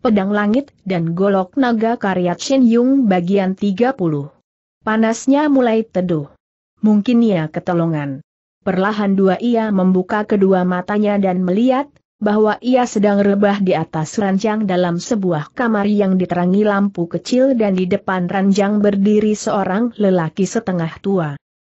pedang langit, dan golok naga karya Chin Yung bagian 30. Panasnya mulai teduh. Mungkin ia ketolongan. Perlahan dua ia membuka kedua matanya dan melihat bahwa ia sedang rebah di atas ranjang dalam sebuah kamar yang diterangi lampu kecil, dan di depan ranjang berdiri seorang lelaki setengah tua.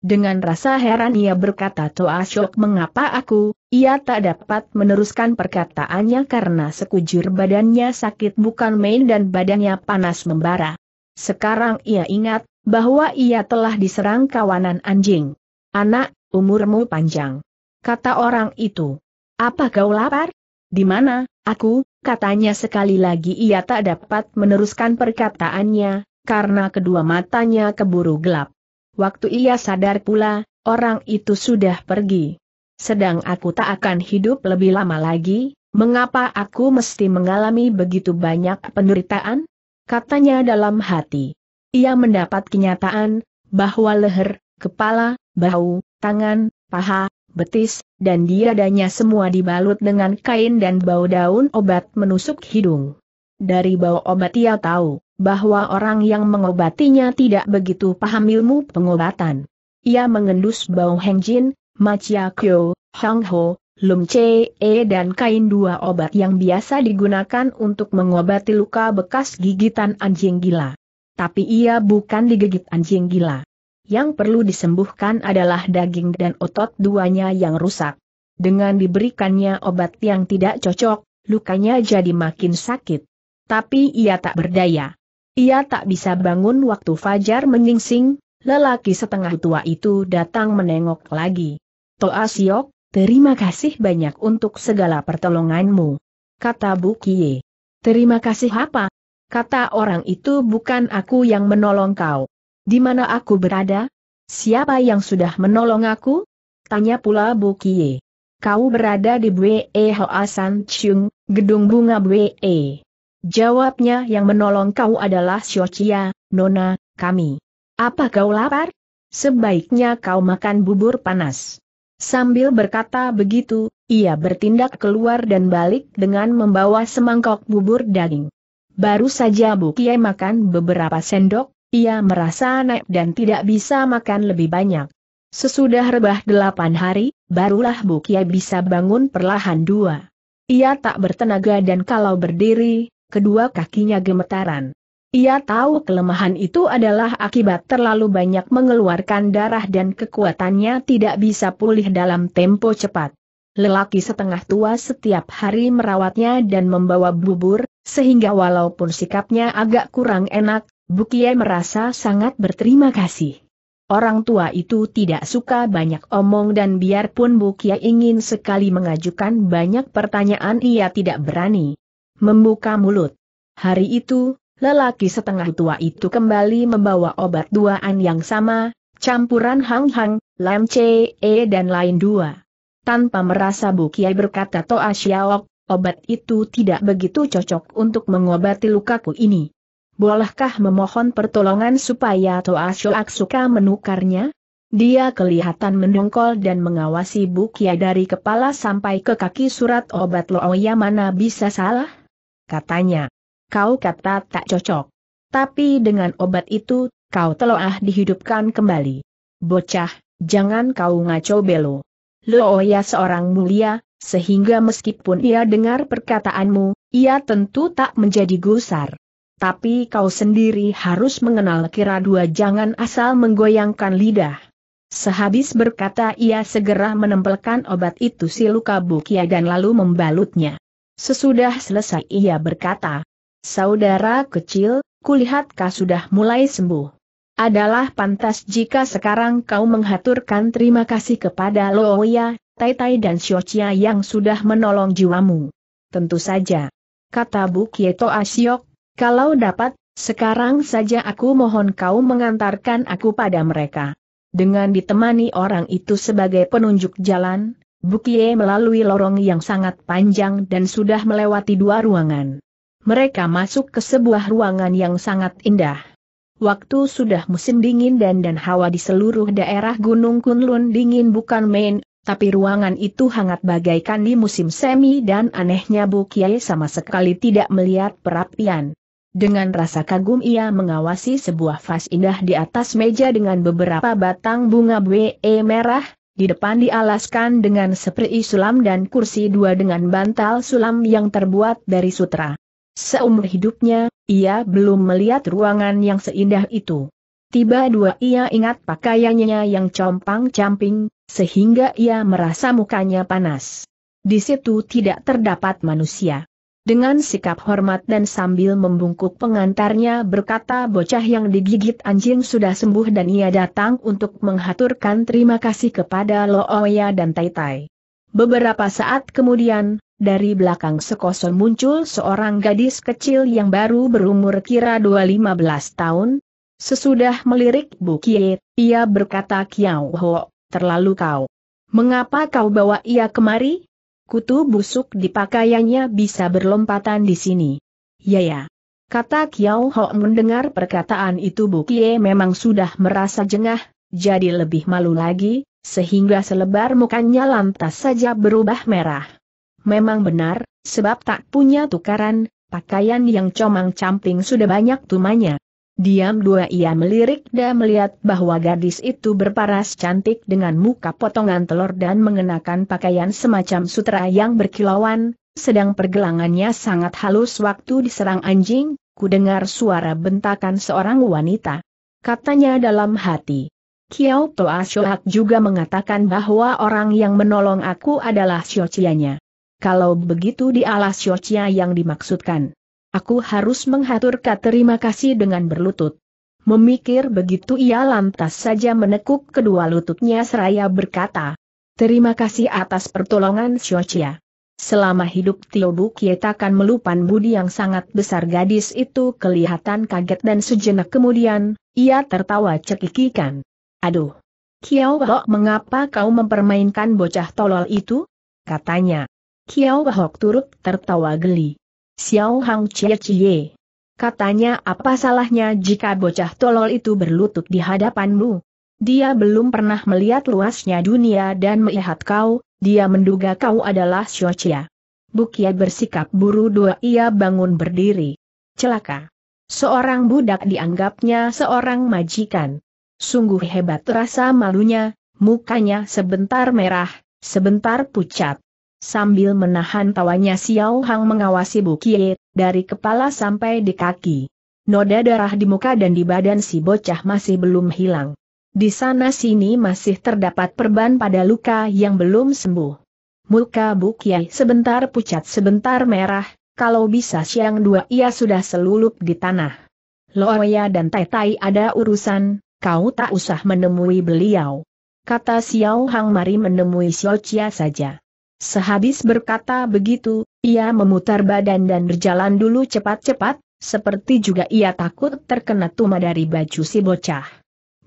Dengan rasa heran ia berkata, "Toa Siok, mengapa aku?" Ia tak dapat meneruskan perkataannya karena sekujur badannya sakit bukan main dan badannya panas membara. Sekarang ia ingat bahwa ia telah diserang kawanan anjing. "Anak, umurmu panjang," kata orang itu. "Apa kau lapar? Di mana aku?" katanya sekali lagi. Ia tak dapat meneruskan perkataannya karena kedua matanya keburu gelap. Waktu ia sadar pula, orang itu sudah pergi. "Sedang aku tak akan hidup lebih lama lagi, mengapa aku mesti mengalami begitu banyak penderitaan?" katanya dalam hati. Ia mendapat kenyataan bahwa leher, kepala, bahu, tangan, paha, betis, dan diadanya semua dibalut dengan kain dan bau daun obat menusuk hidung. Dari bau obat ia tahu bahwa orang yang mengobatinya tidak begitu paham ilmu pengobatan. Ia mengendus bau hengjin, macia kyo, hangho, lumce, dan kain, dua obat yang biasa digunakan untuk mengobati luka bekas gigitan anjing gila. Tapi ia bukan digigit anjing gila. Yang perlu disembuhkan adalah daging dan otot duanya yang rusak. Dengan diberikannya obat yang tidak cocok, lukanya jadi makin sakit. Tapi ia tak berdaya. Ia tak bisa bangun. Waktu fajar menyingsing, lelaki setengah tua itu datang menengok lagi. "Toa Siok, terima kasih banyak untuk segala pertolonganmu," kata Bu Kie. "Terima kasih apa?" kata orang itu. "Bukan aku yang menolong kau. Di mana aku berada? Siapa yang sudah menolong aku?" tanya pula Bu Kie. "Kau berada di Bue Hoa San Ching, gedung bunga Bue E," jawabnya. "Yang menolong kau adalah Xiao Chia, nona kami." "Apa kau lapar? Sebaiknya kau makan bubur panas." Sambil berkata begitu, ia bertindak keluar dan balik dengan membawa semangkok bubur daging. Baru saja Bu Kie makan beberapa sendok, ia merasa naik dan tidak bisa makan lebih banyak. Sesudah rebah 8 hari, barulah Bu Kie bisa bangun perlahan dua. Ia tak bertenaga dan kalau berdiri, kedua kakinya gemetaran. Ia tahu kelemahan itu adalah akibat terlalu banyak mengeluarkan darah dan kekuatannya tidak bisa pulih dalam tempo cepat. Lelaki setengah tua setiap hari merawatnya dan membawa bubur, sehingga walaupun sikapnya agak kurang enak, Bu Kie merasa sangat berterima kasih. Orang tua itu tidak suka banyak omong dan biarpun Bu Kie ingin sekali mengajukan banyak pertanyaan, ia tidak berani membuka mulut. Hari itu, lelaki setengah tua itu kembali membawa obat duaan yang sama, campuran hang-hang, lem ce, dan lain dua. Tanpa merasa Bu Kie berkata, "Toa Siok, obat itu tidak begitu cocok untuk mengobati lukaku ini. Bolehkah memohon pertolongan supaya Toa Siok suka menukarnya?" Dia kelihatan mendongkol dan mengawasi Bu Kie dari kepala sampai ke kaki. "Surat obat Loya mana bisa salah?" katanya. "Kau kata tak cocok. Tapi dengan obat itu, kau telah dihidupkan kembali. Bocah, jangan kau ngaco belo. Loya seorang mulia, sehingga meskipun ia dengar perkataanmu, ia tentu tak menjadi gusar. Tapi kau sendiri harus mengenal kira dua, jangan asal menggoyangkan lidah." Sehabis berkata ia segera menempelkan obat itu si luka Bu Kie dan lalu membalutnya. Sesudah selesai ia berkata, "Saudara kecil, kulihat kau sudah mulai sembuh. Adalah pantas jika sekarang kau menghaturkan terima kasih kepada Loya, Taitai dan Xiao Chia yang sudah menolong jiwamu." "Tentu saja," kata Bu Kie. "Toa Siok, kalau dapat, sekarang saja aku mohon kau mengantarkan aku pada mereka." Dengan ditemani orang itu sebagai penunjuk jalan, Bu Kie melalui lorong yang sangat panjang dan sudah melewati 2 ruangan. Mereka masuk ke sebuah ruangan yang sangat indah. Waktu sudah musim dingin dan hawa di seluruh daerah Gunung Kunlun dingin bukan main, tapi ruangan itu hangat bagaikan di musim semi dan anehnya Bu Kie sama sekali tidak melihat perapian. Dengan rasa kagum ia mengawasi sebuah vas indah di atas meja dengan beberapa batang bunga bue merah, di depan dialaskan dengan seprei sulam dan kursi dua dengan bantal sulam yang terbuat dari sutra. Seumur hidupnya, ia belum melihat ruangan yang seindah itu. Tiba dua ia ingat pakaiannya yang compang-camping, sehingga ia merasa mukanya panas. Di situ tidak terdapat manusia. Dengan sikap hormat dan sambil membungkuk pengantarnya berkata, "Bocah yang digigit anjing sudah sembuh dan ia datang untuk menghaturkan terima kasih kepada Looya dan Taitai." Beberapa saat kemudian, dari belakang sekosong muncul seorang gadis kecil yang baru berumur kira 15 tahun. Sesudah melirik Bu Kie, ia berkata, "Xiao Hok, terlalu kau. Mengapa kau bawa ia kemari? Kutu busuk di pakaiannya bisa berlompatan di sini." "Ya," kata Xiao Hok. Mendengar perkataan itu Bu Kie memang sudah merasa jengah, jadi lebih malu lagi, sehingga selebar mukanya lantas saja berubah merah. Memang benar, sebab tak punya tukaran, pakaian yang comang-camping sudah banyak tumanya. Diam dua ia melirik dan melihat bahwa gadis itu berparas cantik dengan muka potongan telur dan mengenakan pakaian semacam sutra yang berkilauan, sedang pergelangannya sangat halus. "Waktu diserang anjing, ku dengar suara bentakan seorang wanita," katanya dalam hati. "Kiau Toa Shiawak juga mengatakan bahwa orang yang menolong aku adalah Xiao Chia-nya. Kalau begitu dialah Xiao Chia yang dimaksudkan. Aku harus menghaturkan terima kasih dengan berlutut." Memikir begitu ia lantas saja menekuk kedua lututnya seraya berkata, "Terima kasih atas pertolongan Xiao Chia. Selama hidup Tio Bu Kie takkan melupakan budi yang sangat besar." Gadis itu kelihatan kaget dan sejenak kemudian, ia tertawa cekikikan. "Aduh, Xiao Hok, mengapa kau mempermainkan bocah tolol itu?" katanya. Xiao Hok turut tertawa geli. "Xiao Hang Cici," katanya, "apa salahnya jika bocah tolol itu berlutut di hadapanmu? Dia belum pernah melihat luasnya dunia dan melihat kau, dia menduga kau adalah Xiao Chia." Bu Kie bersikap buru dua ia bangun berdiri. Celaka. Seorang budak dianggapnya seorang majikan. Sungguh hebat rasa malunya, mukanya sebentar merah, sebentar pucat. Sambil menahan tawanya Xiao Hang mengawasi Bu Kie, dari kepala sampai di kaki. Noda darah di muka dan di badan si bocah masih belum hilang. Di sana-sini masih terdapat perban pada luka yang belum sembuh. Muka Bu Kie sebentar pucat sebentar merah, kalau bisa siang dua ia sudah selulup di tanah. "Looya dan Taitai ada urusan, kau tak usah menemui beliau," kata Xiao Hang, "mari menemui Xiao Chia saja." Sehabis berkata begitu, ia memutar badan dan berjalan dulu cepat-cepat, seperti juga ia takut terkena tuma dari baju si bocah.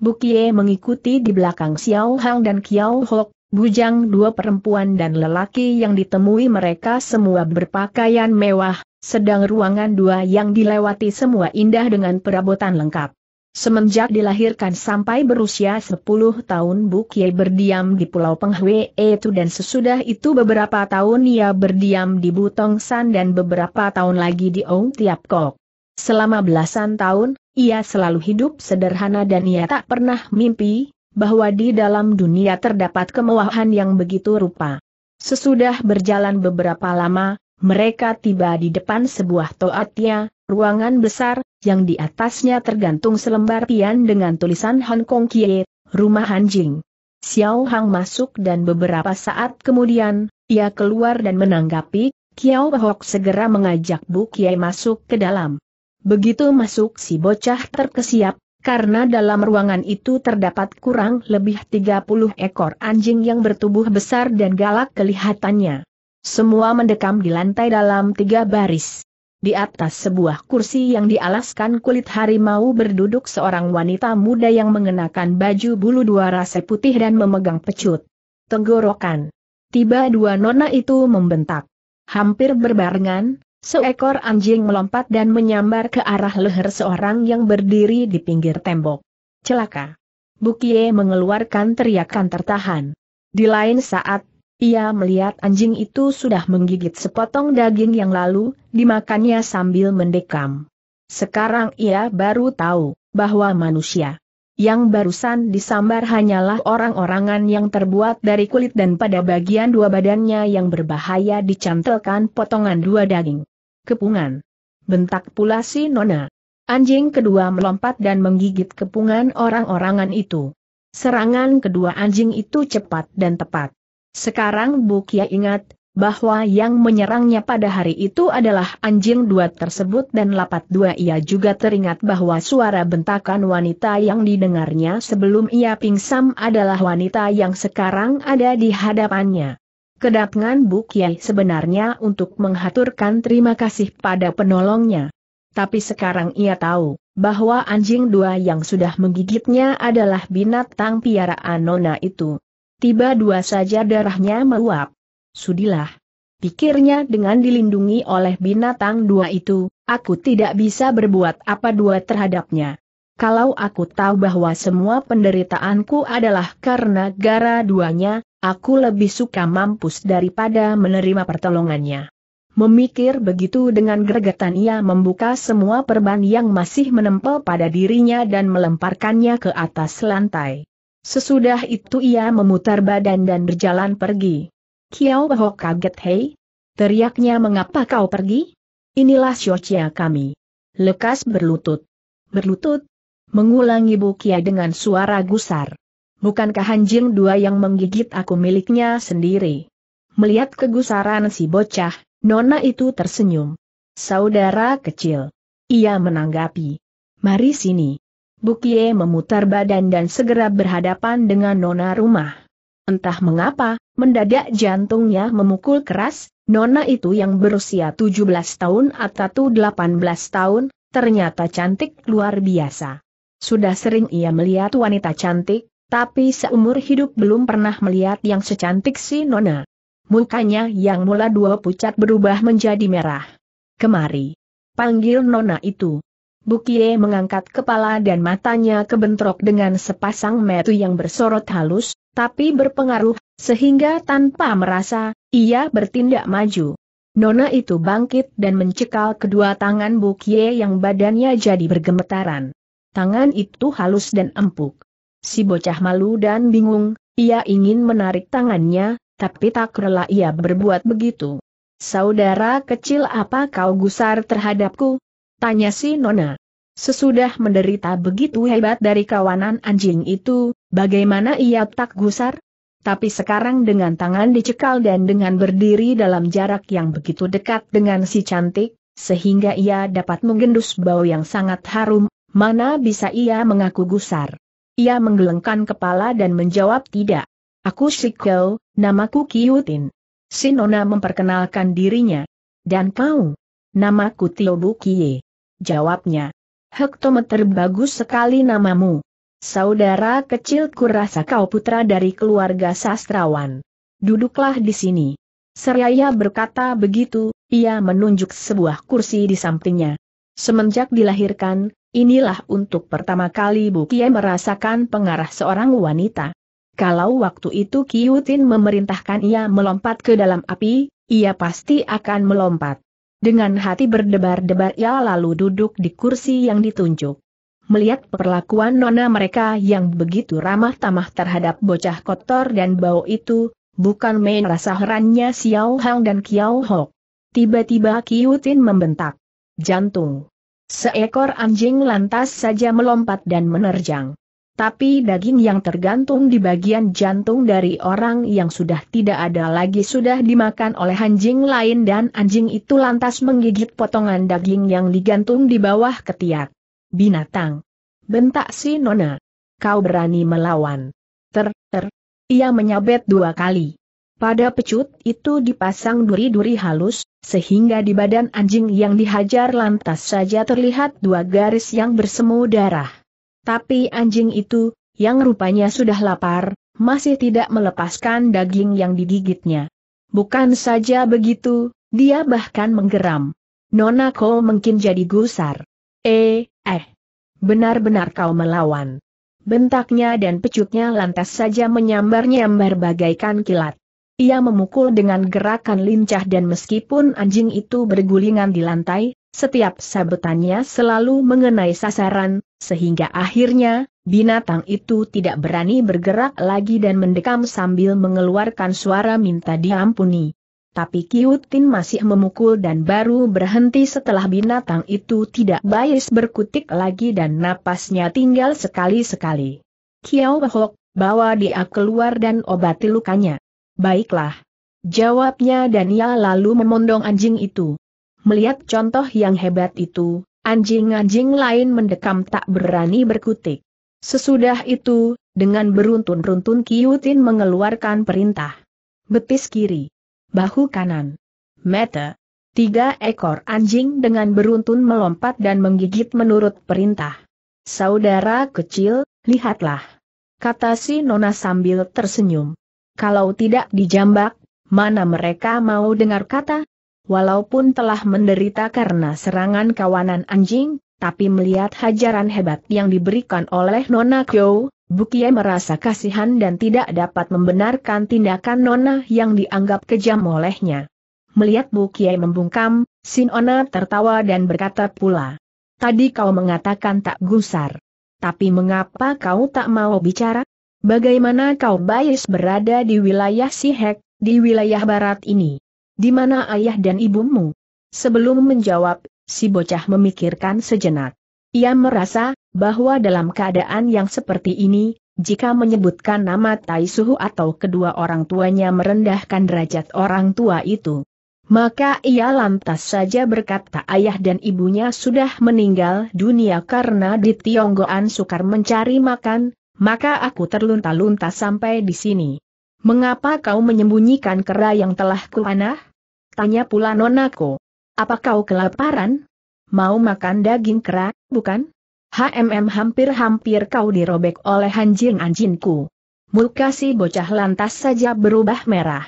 Bu Kie mengikuti di belakang Xiao Hang dan Xiao Hok, bujang dua perempuan dan lelaki yang ditemui mereka semua berpakaian mewah, sedang ruangan dua yang dilewati semua indah dengan perabotan lengkap. Semenjak dilahirkan sampai berusia 10 tahun Bu Kie berdiam di Pulau Penghwe itu dan sesudah itu beberapa tahun ia berdiam di Butong San dan beberapa tahun lagi di Ong Tiap Kok. Selama belasan tahun, ia selalu hidup sederhana dan ia tak pernah mimpi bahwa di dalam dunia terdapat kemewahan yang begitu rupa. Sesudah berjalan beberapa lama, mereka tiba di depan sebuah toatia, ruangan besar, yang di atasnya tergantung selembar pian dengan tulisan Hong Kong Kie, rumah anjing. Xiao Hang masuk dan beberapa saat kemudian, ia keluar dan menanggapi, Xiao Hok segera mengajak Bu Kie masuk ke dalam. Begitu masuk si bocah terkesiap, karena dalam ruangan itu terdapat kurang lebih 30 ekor anjing yang bertubuh besar dan galak kelihatannya. Semua mendekam di lantai dalam 3 baris. Di atas sebuah kursi yang dialaskan kulit harimau berduduk seorang wanita muda yang mengenakan baju bulu dua rasa putih dan memegang pecut tenggorokan. Tiba dua nona itu membentak. Hampir berbarengan, seekor anjing melompat dan menyambar ke arah leher seorang yang berdiri di pinggir tembok. Celaka. Bu Kie mengeluarkan teriakan tertahan. Di lain saat, ia melihat anjing itu sudah menggigit sepotong daging yang lalu, dimakannya sambil mendekam. Sekarang ia baru tahu bahwa manusia yang barusan disambar hanyalah orang-orangan yang terbuat dari kulit dan pada bagian dua badannya yang berbahaya dicantelkan potongan dua daging. Kepungan. Bentak pula si Nona. Anjing kedua melompat dan menggigit kepungan orang-orangan itu. Serangan kedua anjing itu cepat dan tepat. Sekarang Bu Kie ingat bahwa yang menyerangnya pada hari itu adalah anjing dua tersebut dan lapat dua ia juga teringat bahwa suara bentakan wanita yang didengarnya sebelum ia pingsan adalah wanita yang sekarang ada di hadapannya. Kedatangan Bu Kie sebenarnya untuk menghaturkan terima kasih pada penolongnya. Tapi sekarang ia tahu bahwa anjing dua yang sudah menggigitnya adalah binatang piaraan Nona itu. Tiba dua saja darahnya meluap. Sudilah, pikirnya dengan dilindungi oleh binatang dua itu, aku tidak bisa berbuat apa-apa terhadapnya. Kalau aku tahu bahwa semua penderitaanku adalah karena gara duanya, aku lebih suka mampus daripada menerima pertolongannya. Memikir begitu dengan gregetan ia membuka semua perban yang masih menempel pada dirinya dan melemparkannya ke atas lantai. Sesudah itu ia memutar badan dan berjalan pergi. Xiao Hok kaget, "Hei!" teriaknya, "Mengapa kau pergi? Inilah Xiao Chia kami." Lekas berlutut. "Berlutut?" mengulangi Bu Kie dengan suara gusar. "Bukankah anjing dua yang menggigit aku miliknya sendiri?" Melihat kegusaran si bocah, Nona itu tersenyum. "Saudara kecil," ia menanggapi. "Mari sini." Bu Kie memutar badan dan segera berhadapan dengan Nona rumah. Entah mengapa, mendadak jantungnya memukul keras. Nona itu yang berusia 17 tahun atau 18 tahun, ternyata cantik luar biasa. Sudah sering ia melihat wanita cantik, tapi seumur hidup belum pernah melihat yang secantik si Nona. Mukanya yang mula dua pucat berubah menjadi merah. "Kemari," panggil Nona itu. Bu Kie mengangkat kepala dan matanya kebentrok dengan sepasang mata yang bersorot halus, tapi berpengaruh, sehingga tanpa merasa, ia bertindak maju. Nona itu bangkit dan mencekal kedua tangan Bu Kie yang badannya jadi bergemetaran. Tangan itu halus dan empuk. Si bocah malu dan bingung, ia ingin menarik tangannya, tapi tak rela ia berbuat begitu. "Saudara kecil, apa kau gusar terhadapku?" tanya si Nona. Sesudah menderita begitu hebat dari kawanan anjing itu, bagaimana ia tak gusar? Tapi sekarang dengan tangan dicekal dan dengan berdiri dalam jarak yang begitu dekat dengan si cantik, sehingga ia dapat menggendus bau yang sangat harum, mana bisa ia mengaku gusar? Ia menggelengkan kepala dan menjawab, "Tidak. Aku Suko, namaku Kiu Tin." Si Nona memperkenalkan dirinya. "Dan kau?" "Namaku Tio Bu Kie," jawabnya. "Hektometer, bagus sekali namamu. Saudara kecil, kurasa kau putra dari keluarga sastrawan. Duduklah di sini." Seraya berkata begitu, ia menunjuk sebuah kursi di sampingnya. Semenjak dilahirkan, inilah untuk pertama kali Bu Kie merasakan pengarah seorang wanita. Kalau waktu itu Kiu Tin memerintahkan ia melompat ke dalam api, ia pasti akan melompat. Dengan hati berdebar-debar ia lalu duduk di kursi yang ditunjuk. Melihat perlakuan Nona mereka yang begitu ramah tamah terhadap bocah kotor dan bau itu, bukan main rasa herannya Xiao Hang dan Xiao Hok. Tiba-tiba Kiu Tin membentak. Jantung seekor anjing lantas saja melompat dan menerjang. Tapi daging yang tergantung di bagian jantung dari orang yang sudah tidak ada lagi sudah dimakan oleh anjing lain dan anjing itu lantas menggigit potongan daging yang digantung di bawah ketiak. "Binatang!" bentak si Nona. "Kau berani melawan!" Ia menyabet dua kali. Pada pecut itu dipasang duri-duri halus, sehingga di badan anjing yang dihajar lantas saja terlihat dua garis yang bersemu darah. Tapi anjing itu, yang rupanya sudah lapar, masih tidak melepaskan daging yang digigitnya. Bukan saja begitu, dia bahkan menggeram. "Nona, kau mungkin jadi gusar. Benar-benar kau melawan. bentaknya dan pecuknya lantas saja menyambar-nyambar bagaikan kilat. Ia memukul dengan gerakan lincah dan meskipun anjing itu bergulingan di lantai, setiap sabetannya selalu mengenai sasaran, sehingga akhirnya, binatang itu tidak berani bergerak lagi dan mendekam sambil mengeluarkan suara minta diampuni. Tapi Kiu Tin masih memukul dan baru berhenti setelah binatang itu tidak bais berkutik lagi dan napasnya tinggal sekali-sekali. "Xiao Hok, bawa dia keluar dan obati lukanya." "Baiklah," jawabnya dan ia lalu memondong anjing itu. Melihat contoh yang hebat itu, anjing-anjing lain mendekam tak berani berkutik. Sesudah itu, dengan beruntun-runtun Kiu Tin mengeluarkan perintah. Betis kiri, bahu kanan, mata. 3 ekor anjing dengan beruntun melompat dan menggigit menurut perintah. "Saudara kecil, lihatlah," kata si nona sambil tersenyum. "Kalau tidak dijambak, mana mereka mau dengar kata?" Walaupun telah menderita karena serangan kawanan anjing, tapi melihat hajaran hebat yang diberikan oleh Nona Kou, Bu Kie merasa kasihan dan tidak dapat membenarkan tindakan Nona yang dianggap kejam olehnya. Melihat Bu Kie membungkam, si Nona tertawa dan berkata pula, "Tadi kau mengatakan tak gusar. Tapi mengapa kau tak mau bicara? Bagaimana kau bais berada di wilayah Sihek, di wilayah barat ini? Di mana ayah dan ibumu?" Sebelum menjawab, si bocah memikirkan sejenak. Ia merasa bahwa dalam keadaan yang seperti ini, jika menyebutkan nama Tai Suhu atau kedua orang tuanya merendahkan derajat orang tua itu. Maka ia lantas saja berkata ayah dan ibunya sudah meninggal dunia karena di Tionggoan sukar mencari makan, maka aku terlunta-lunta sampai di sini. "Mengapa kau menyembunyikan kera yang telah kuanah?" tanya pula Nonako. "Apa kau kelaparan? Mau makan daging kera, bukan? Hampir-hampir kau dirobek oleh anjing-anjingku." Muka si bocah lantas saja berubah merah.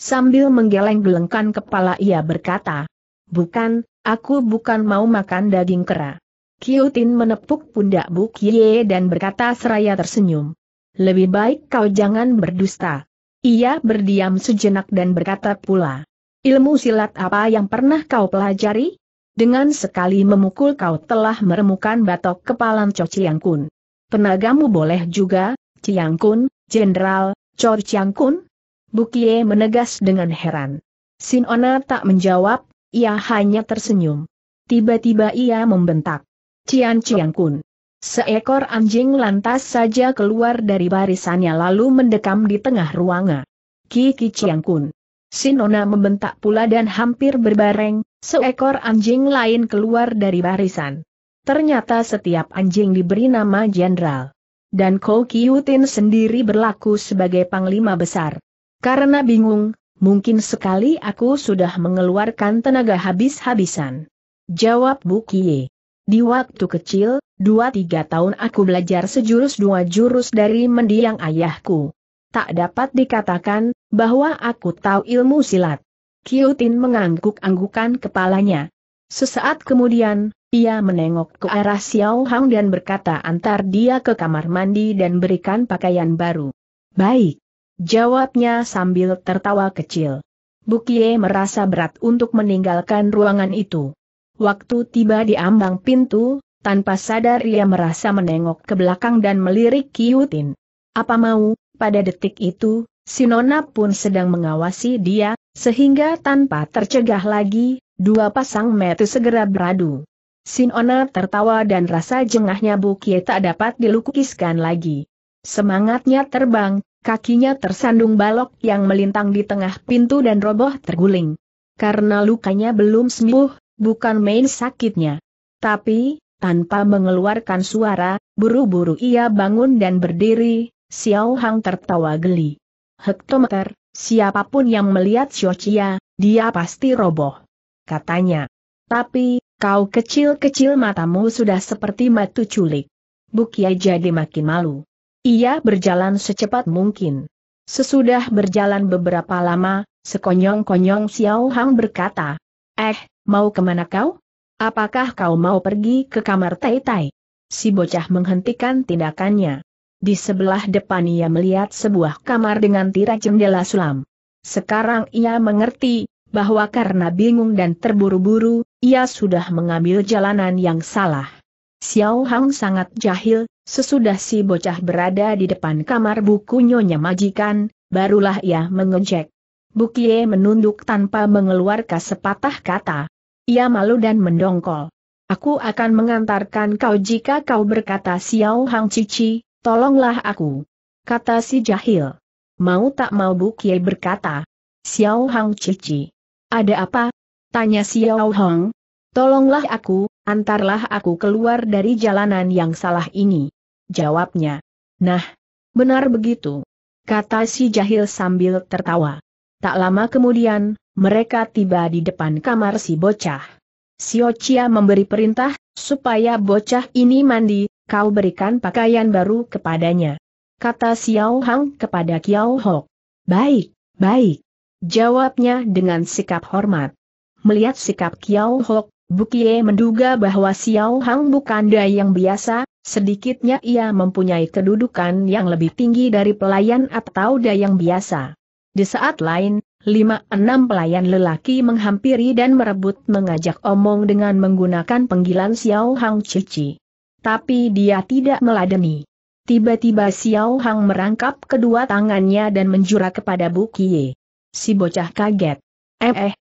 Sambil menggeleng-gelengkan kepala ia berkata, "Bukan, aku bukan mau makan daging kera." Kiu Tin menepuk pundak Bu Kie dan berkata seraya tersenyum, "Lebih baik kau jangan berdusta." Ia berdiam sejenak dan berkata pula, "Ilmu silat apa yang pernah kau pelajari? Dengan sekali memukul kau telah meremukan batok kepalan Cho Chiang Kun. Penagamu boleh juga, Chiang Kun, Jenderal Cho Chiang Kun?" Bu Kie menegas dengan heran. Si Nona tak menjawab, ia hanya tersenyum. Tiba-tiba ia membentak, "Chiang Kun!" Seekor anjing lantas saja keluar dari barisannya lalu mendekam di tengah ruangan. "Kiki Chiang Kun!" Si Nona membentak pula dan hampir berbareng, seekor anjing lain keluar dari barisan. Ternyata setiap anjing diberi nama jenderal. Dan Kou Kiu Tin sendiri berlaku sebagai panglima besar. Karena bingung, "Mungkin sekali aku sudah mengeluarkan tenaga habis-habisan," jawab Bu Kie. "Di waktu kecil, 2-3 tahun aku belajar sejurus-2 jurus dari mendiang ayahku. Tak dapat dikatakan bahwa aku tahu ilmu silat." Kiu Tin mengangguk-anggukan kepalanya. Sesaat kemudian, ia menengok ke arah Xiao Hang dan berkata, "Antar dia ke kamar mandi dan berikan pakaian baru." "Baik," jawabnya sambil tertawa kecil. Bu Kie merasa berat untuk meninggalkan ruangan itu. Waktu tiba di ambang pintu, tanpa sadar ia merasa menengok ke belakang dan melirik Kiu Tin. Apa mau, pada detik itu, si Nona pun sedang mengawasi dia, sehingga tanpa tercegah lagi, 2 pasang mata segera beradu. Si Nona tertawa dan rasa jengahnya Bu Kie tak dapat dilukiskan lagi. Semangatnya terbang, kakinya tersandung balok yang melintang di tengah pintu dan roboh terguling. Karena lukanya belum sembuh, bukan main sakitnya. Tapi, tanpa mengeluarkan suara, buru-buru ia bangun dan berdiri. Xiao Hang tertawa geli. "Hektometer, siapapun yang melihat Xiao Chia, dia pasti roboh," katanya. "Tapi, kau kecil-kecil matamu sudah seperti matu culik." Bu Kie jadi makin malu. Ia berjalan secepat mungkin. Sesudah berjalan beberapa lama, sekonyong-konyong Xiao Hang berkata, "Mau kemana kau? Apakah kau mau pergi ke kamar Taitai?" Si bocah menghentikan tindakannya. Di sebelah depan ia melihat sebuah kamar dengan tirai jendela sulam. Sekarang ia mengerti bahwa karena bingung dan terburu-buru, ia sudah mengambil jalanan yang salah. Xiao Hang sangat jahil. Sesudah si bocah berada di depan kamar buku nyonya majikan, barulah ia mengejek. Bu Kie menunduk tanpa mengeluarkan sepatah kata. Ia malu dan mendongkol. "Aku akan mengantarkan kau jika kau berkata Xiao Hang Cici, tolonglah aku," kata si jahil. Mau tak mau Bu Kie berkata, "Xiao Hang Cici, ada apa?" tanya Xiao Hong. "Tolonglah aku, antarlah aku keluar dari jalanan yang salah ini," jawabnya. "Nah, benar begitu," kata si jahil sambil tertawa. Tak lama kemudian, mereka tiba di depan kamar si bocah. Xiao Chia memberi perintah supaya bocah ini mandi. "Kau berikan pakaian baru kepadanya," kata Xiao Hang kepada Xiao Hok. "Baik, baik," jawabnya dengan sikap hormat. Melihat sikap Xiao Hok, Bu Kie menduga bahwa Xiao Hang bukan dai yang biasa. Sedikitnya ia mempunyai kedudukan yang lebih tinggi dari pelayan atau dai yang biasa. Di saat lain, 5-6 pelayan lelaki menghampiri dan merebut mengajak omong dengan menggunakan panggilan Xiao Hang Cici. Tapi dia tidak meladeni. Tiba-tiba Xiao Hang merangkap kedua tangannya dan menjura kepada Bu Kie. Si bocah kaget.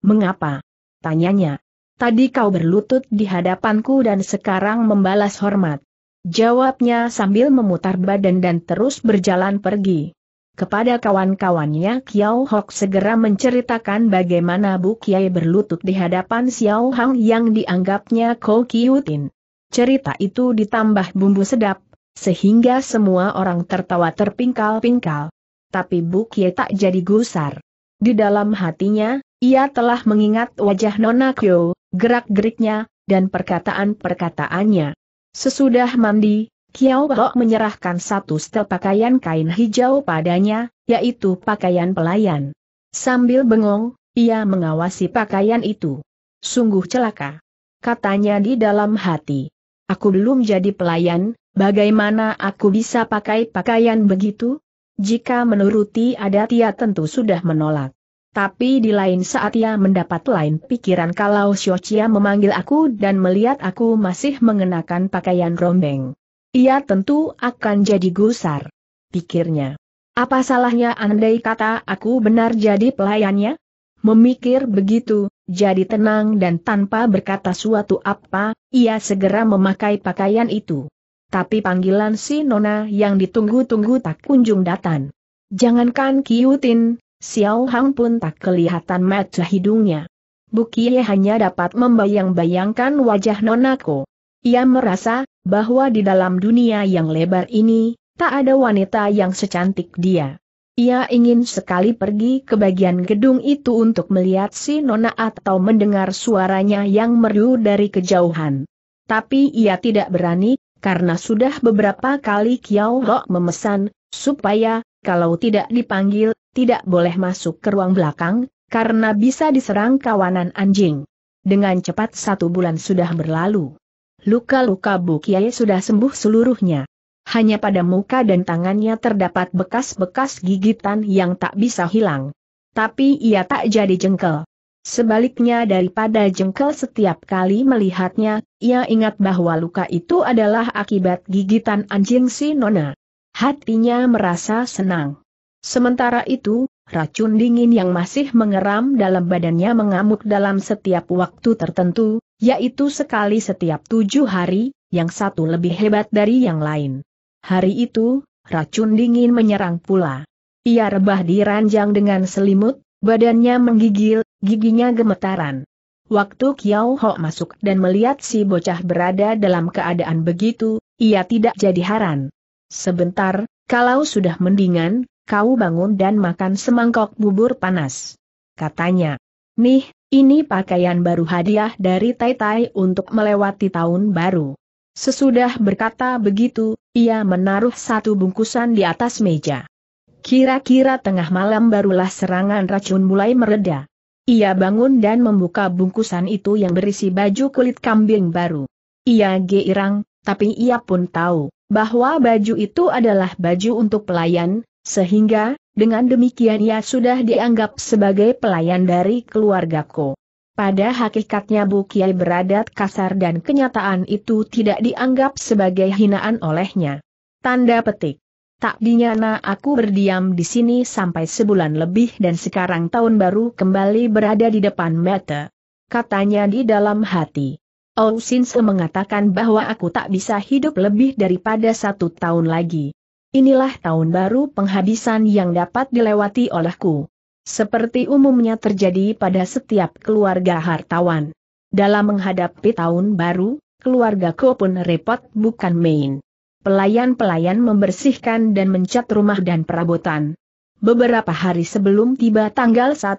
Mengapa?" tanyanya. "Tadi kau berlutut di hadapanku dan sekarang membalas hormat," jawabnya sambil memutar badan dan terus berjalan pergi. Kepada kawan-kawannya, Xiao Hok segera menceritakan bagaimana Bu Kie berlutut di hadapan Xiao Hang yang dianggapnya Kou Kiu Tin. Cerita itu ditambah bumbu sedap, sehingga semua orang tertawa terpingkal-pingkal. Tapi Bu Kie tak jadi gusar. Di dalam hatinya, ia telah mengingat wajah Nona Kyo, gerak-geriknya, dan perkataan-perkataannya. Sesudah mandi, Xiao Hok menyerahkan satu setel pakaian kain hijau padanya, yaitu pakaian pelayan. Sambil bengong, ia mengawasi pakaian itu. "Sungguh celaka," katanya di dalam hati. "Aku belum jadi pelayan, bagaimana aku bisa pakai pakaian begitu? Jika menuruti adat ia tentu sudah menolak." Tapi di lain saat ia mendapat lain pikiran. "Kalau Xiao Chia memanggil aku dan melihat aku masih mengenakan pakaian rombeng, ia tentu akan jadi gusar," pikirnya. "Apa salahnya andai kata aku benar jadi pelayannya?" Memikir begitu, jadi tenang dan tanpa berkata suatu apa, ia segera memakai pakaian itu. Tapi panggilan si Nona yang ditunggu-tunggu tak kunjung datang. Jangankan Kiu Tin, Xiao Hang pun tak kelihatan mata hidungnya. Bu Kie hanya dapat membayang-bayangkan wajah Nona Ko. Ia merasa bahwa di dalam dunia yang lebar ini, tak ada wanita yang secantik dia. Ia ingin sekali pergi ke bagian gedung itu untuk melihat si Nona atau mendengar suaranya yang merdu dari kejauhan. Tapi ia tidak berani, karena sudah beberapa kali Xiao Hok memesan, supaya, kalau tidak dipanggil, tidak boleh masuk ke ruang belakang, karena bisa diserang kawanan anjing. Dengan cepat 1 bulan sudah berlalu. Luka-luka Bu Kie sudah sembuh seluruhnya. Hanya pada muka dan tangannya terdapat bekas-bekas gigitan yang tak bisa hilang. Tapi ia tak jadi jengkel. Sebaliknya daripada jengkel setiap kali melihatnya, ia ingat bahwa luka itu adalah akibat gigitan anjing si Nona. Hatinya merasa senang. Sementara itu, racun dingin yang masih mengeram dalam badannya mengamuk dalam setiap waktu tertentu, yaitu sekali setiap 7 hari, yang satu lebih hebat dari yang lain. Hari itu, racun dingin menyerang pula. Ia rebah diranjang dengan selimut, badannya menggigil, giginya gemetaran. Waktu Xiao Hok masuk dan melihat si bocah berada dalam keadaan begitu, ia tidak jadi heran. "Sebentar, kalau sudah mendingan, kau bangun dan makan semangkok bubur panas," katanya. "Nih, ini pakaian baru hadiah dari Taitai untuk melewati tahun baru." Sesudah berkata begitu, ia menaruh 1 bungkusan di atas meja. Kira-kira tengah malam barulah serangan racun mulai mereda. Ia bangun dan membuka bungkusan itu yang berisi baju kulit kambing baru. Ia girang, tapi ia pun tahu bahwa baju itu adalah baju untuk pelayan, sehingga dengan demikian ia sudah dianggap sebagai pelayan dari keluarga Ko. Pada hakikatnya Bu Kie beradat kasar dan kenyataan itu tidak dianggap sebagai hinaan olehnya. Tanda petik. Tak dinyana aku berdiam di sini sampai sebulan lebih dan sekarang tahun baru kembali berada di depan mata. Katanya di dalam hati. Ou Sin Se mengatakan bahwa aku tak bisa hidup lebih daripada 1 tahun lagi. Inilah tahun baru penghabisan yang dapat dilewati olehku. Seperti umumnya terjadi pada setiap keluarga hartawan. Dalam menghadapi tahun baru, keluarga Ko pun repot bukan main. Pelayan-pelayan membersihkan dan mencat rumah dan perabotan. Beberapa hari sebelum tiba tanggal 1,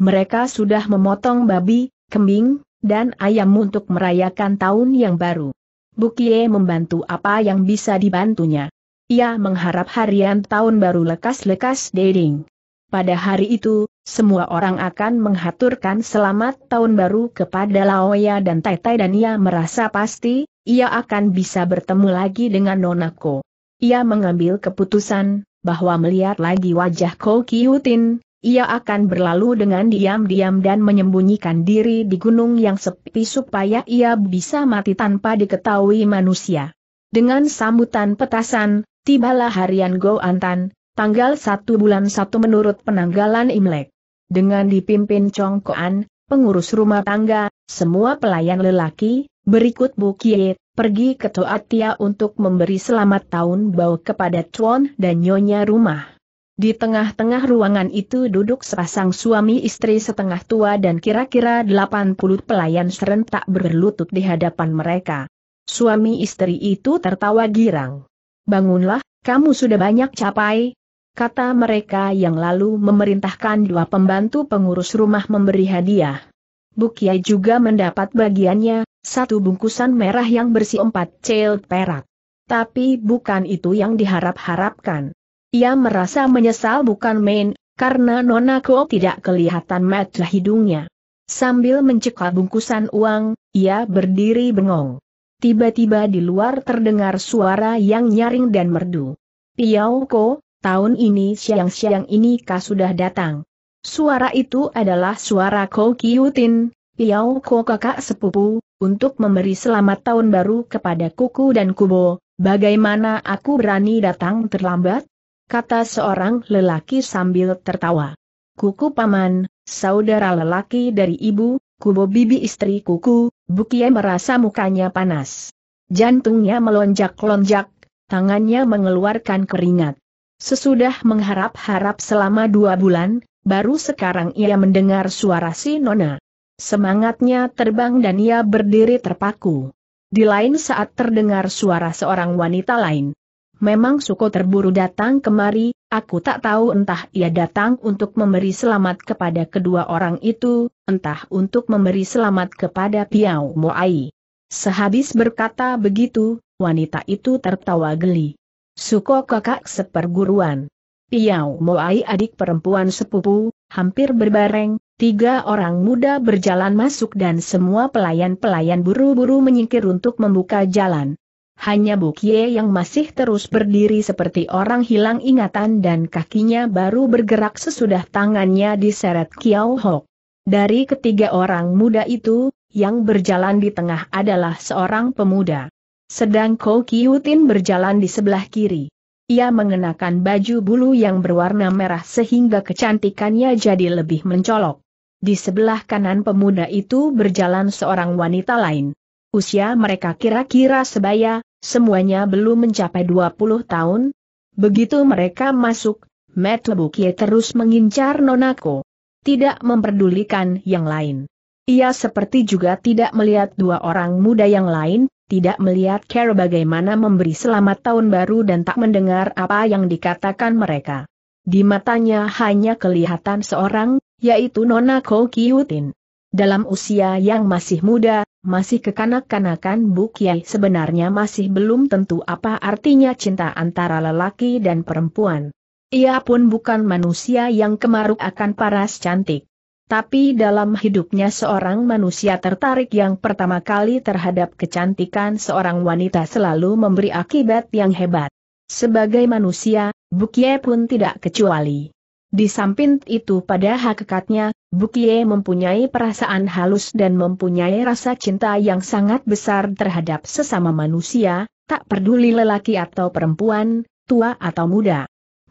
mereka sudah memotong babi, kambing, dan ayam untuk merayakan tahun yang baru. Bu Kie membantu apa yang bisa dibantunya. Ia mengharap harian tahun baru lekas-lekas deding. Pada hari itu, semua orang akan menghaturkan selamat tahun baru kepada Laoya dan Taitai dan ia merasa pasti ia akan bisa bertemu lagi dengan Nona Ko. Ia mengambil keputusan, bahwa melihat lagi wajah Kou Kiu Tin, ia akan berlalu dengan diam-diam dan menyembunyikan diri di gunung yang sepi supaya ia bisa mati tanpa diketahui manusia. Dengan sambutan petasan, tibalah harian Go Antan, tanggal 1 bulan 1 menurut penanggalan Imlek. Dengan dipimpin Chong Koan, pengurus rumah tangga, semua pelayan lelaki, berikut Bu Kie, pergi ke Toa Tia untuk memberi selamat tahun baru kepada Chuan dan Nyonya rumah. Di tengah-tengah ruangan itu duduk sepasang suami istri setengah tua dan kira-kira 80 pelayan serentak berlutut di hadapan mereka. Suami istri itu tertawa girang. "Bangunlah, kamu sudah banyak capai," kata mereka yang lalu memerintahkan 2 pembantu pengurus rumah memberi hadiah. Bu Kie juga mendapat bagiannya, 1 bungkusan merah yang berisi 4 cel perak. Tapi bukan itu yang diharap-harapkan. Ia merasa menyesal bukan main, karena Nona Ko tidak kelihatan mata hidungnya. Sambil mencekal bungkusan uang, ia berdiri bengong. Tiba-tiba di luar terdengar suara yang nyaring dan merdu. "Piau Ko, tahun ini siang-siang ini kah sudah datang?" Suara itu adalah suara Kou Kiu Tin, Piau Ko kakak sepupu, untuk memberi selamat tahun baru kepada Kuku dan Kubo. "Bagaimana aku berani datang terlambat?" kata seorang lelaki sambil tertawa. "Kuku paman, saudara lelaki dari ibu, Kubo bibi istri Kuku." Bu Kie merasa mukanya panas. Jantungnya melonjak-lonjak, tangannya mengeluarkan keringat. Sesudah mengharap-harap selama 2 bulan, baru sekarang ia mendengar suara si Nona. Semangatnya terbang dan ia berdiri terpaku. Di lain saat terdengar suara seorang wanita lain. "Memang Suko terburu datang kemari, aku tak tahu entah ia datang untuk memberi selamat kepada kedua orang itu, entah untuk memberi selamat kepada Piau Moai." Sehabis berkata begitu, wanita itu tertawa geli. "Suko kakak seperguruan. Piau Moai adik perempuan sepupu." Hampir berbareng, 3 orang muda berjalan masuk dan semua pelayan-pelayan buru-buru menyingkir untuk membuka jalan. Hanya Bu Kie yang masih terus berdiri seperti orang hilang ingatan dan kakinya baru bergerak sesudah tangannya diseret Xiao Hok. Dari 3 orang muda itu, yang berjalan di tengah adalah seorang pemuda. Sedang Kou Kiu Tin berjalan di sebelah kiri. Ia mengenakan baju bulu yang berwarna merah sehingga kecantikannya jadi lebih mencolok. Di sebelah kanan pemuda itu berjalan seorang wanita lain. Usia mereka kira-kira sebaya, semuanya belum mencapai 20 tahun. Begitu mereka masuk, mata Bu Kie terus mengincar Nona Ko. Tidak memperdulikan yang lain. Ia seperti juga tidak melihat 2 orang muda yang lain. Tidak melihat cara bagaimana memberi selamat tahun baru dan tak mendengar apa yang dikatakan mereka. Di matanya hanya kelihatan seorang, yaitu Nona Kou Kiu Tin. Dalam usia yang masih muda, masih kekanak-kanakan Bu Kie sebenarnya masih belum tentu apa artinya cinta antara lelaki dan perempuan. Ia pun bukan manusia yang kemaruk akan paras cantik. Tapi dalam hidupnya seorang manusia tertarik yang pertama kali terhadap kecantikan seorang wanita selalu memberi akibat yang hebat. Sebagai manusia, Bu Kie pun tidak kecuali. Di samping itu pada hakikatnya, Bu Kie mempunyai perasaan halus dan mempunyai rasa cinta yang sangat besar terhadap sesama manusia, tak peduli lelaki atau perempuan, tua atau muda.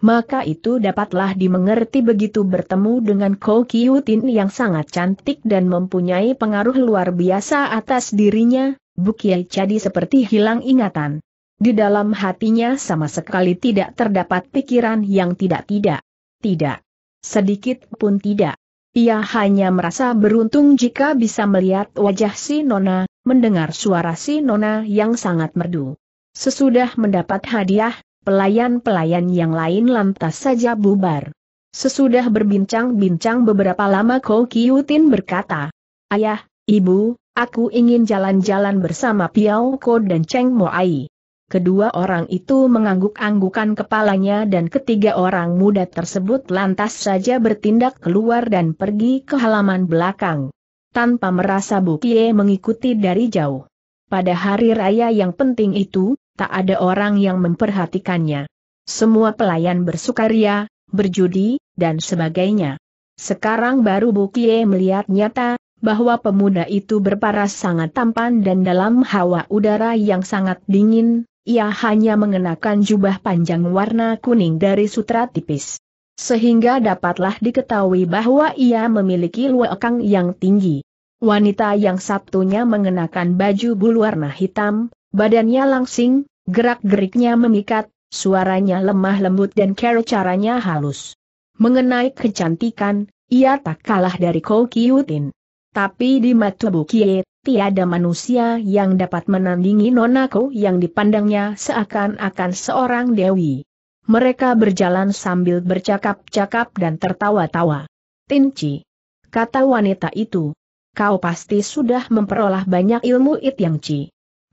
Maka itu dapatlah dimengerti begitu bertemu dengan Kou Kiu Tin yang sangat cantik dan mempunyai pengaruh luar biasa atas dirinya, Bu Kie jadi seperti hilang ingatan. Di dalam hatinya sama sekali tidak terdapat pikiran yang tidak-tidak. Tidak. Sedikit pun tidak. Ia hanya merasa beruntung jika bisa melihat wajah si Nona, mendengar suara si Nona yang sangat merdu. Sesudah mendapat hadiah, pelayan-pelayan yang lain lantas saja bubar. Sesudah berbincang-bincang beberapa lama Kou Kiu Tin berkata, "Ayah, Ibu, aku ingin jalan-jalan bersama Piau Ko dan Cheng Moai." Kedua orang itu mengangguk-anggukan kepalanya dan ketiga orang muda tersebut lantas saja bertindak keluar dan pergi ke halaman belakang. Tanpa merasa Bu Kie mengikuti dari jauh. Pada hari raya yang penting itu, tak ada orang yang memperhatikannya. Semua pelayan bersukaria, berjudi, dan sebagainya. Sekarang baru Bu Kie melihat nyata, bahwa pemuda itu berparas sangat tampan dan dalam hawa udara yang sangat dingin, ia hanya mengenakan jubah panjang warna kuning dari sutra tipis. Sehingga dapatlah diketahui bahwa ia memiliki luekang yang tinggi. Wanita yang satunya mengenakan baju bulu warna hitam, badannya langsing, gerak-geriknya memikat, suaranya lemah lembut dan caranya halus. Mengenai kecantikan, ia tak kalah dari Kou Kiu Tin. Tapi di mata Bu Kie, tiada manusia yang dapat menandingi Nona Kou yang dipandangnya seakan-akan seorang dewi. Mereka berjalan sambil bercakap-cakap dan tertawa-tawa. "Tinci," kata wanita itu, "kau pasti sudah memperoleh banyak ilmu It Yang Ci.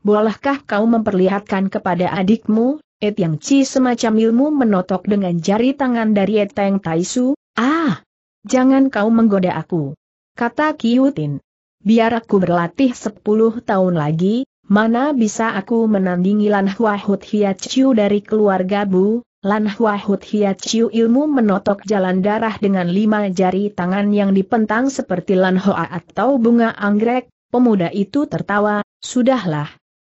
Bolehkah kau memperlihatkan kepada adikmu, It Yang Ci semacam ilmu menotok dengan jari tangan dari Eteng Taisu?" "Ah! Jangan kau menggoda aku," kata Kiu Tin. "Biar aku berlatih 10 tahun lagi, mana bisa aku menandingi Lan Hua Hut Hiat Ciu dari keluarga Bu. Lan Hua Hut Hiat Ciu ilmu menotok jalan darah dengan 5 jari tangan yang dipentang seperti Lan Hoa atau bunga anggrek." Pemuda itu tertawa, "Sudahlah.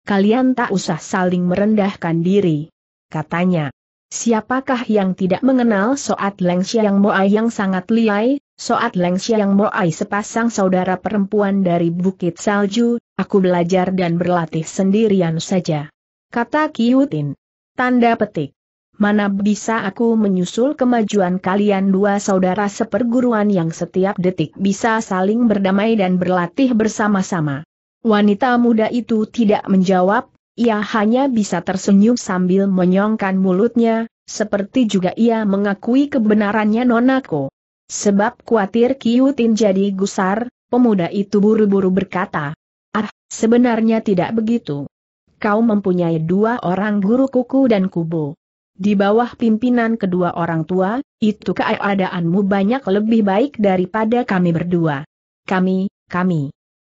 Kalian tak usah saling merendahkan diri," katanya. "Siapakah yang tidak mengenal Soat Lengsiang Moai yang sangat liai? Soat Lengsiang Moai sepasang saudara perempuan dari Bukit Salju, aku belajar dan berlatih sendirian saja," kata Kiu Tin. Tanda petik. "Mana bisa aku menyusul kemajuan kalian dua saudara seperguruan yang setiap detik bisa saling berdamai dan berlatih bersama-sama." Wanita muda itu tidak menjawab, ia hanya bisa tersenyum sambil menyongkan mulutnya, seperti juga ia mengakui kebenarannya Nona Kou. Sebab khawatir Kiu Tin jadi gusar, pemuda itu buru-buru berkata, "Ah, sebenarnya tidak begitu. Kau mempunyai 2 orang guru Kuku dan Kubo. Di bawah pimpinan kedua orang tua, itu keadaanmu banyak lebih baik daripada kami berdua." Kami.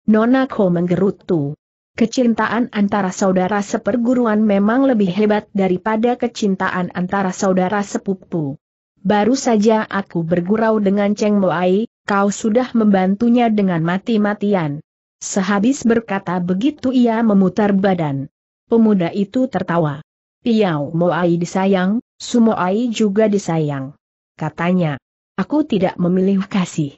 Nona Kou menggerutu. "Kecintaan antara saudara seperguruan memang lebih hebat daripada kecintaan antara saudara sepupu. Baru saja aku bergurau dengan Cheng Moai, kau sudah membantunya dengan mati-matian." Sehabis berkata begitu ia memutar badan. Pemuda itu tertawa. "Piau Moai disayang, Sumoai juga disayang," katanya. "Aku tidak memilih kasih."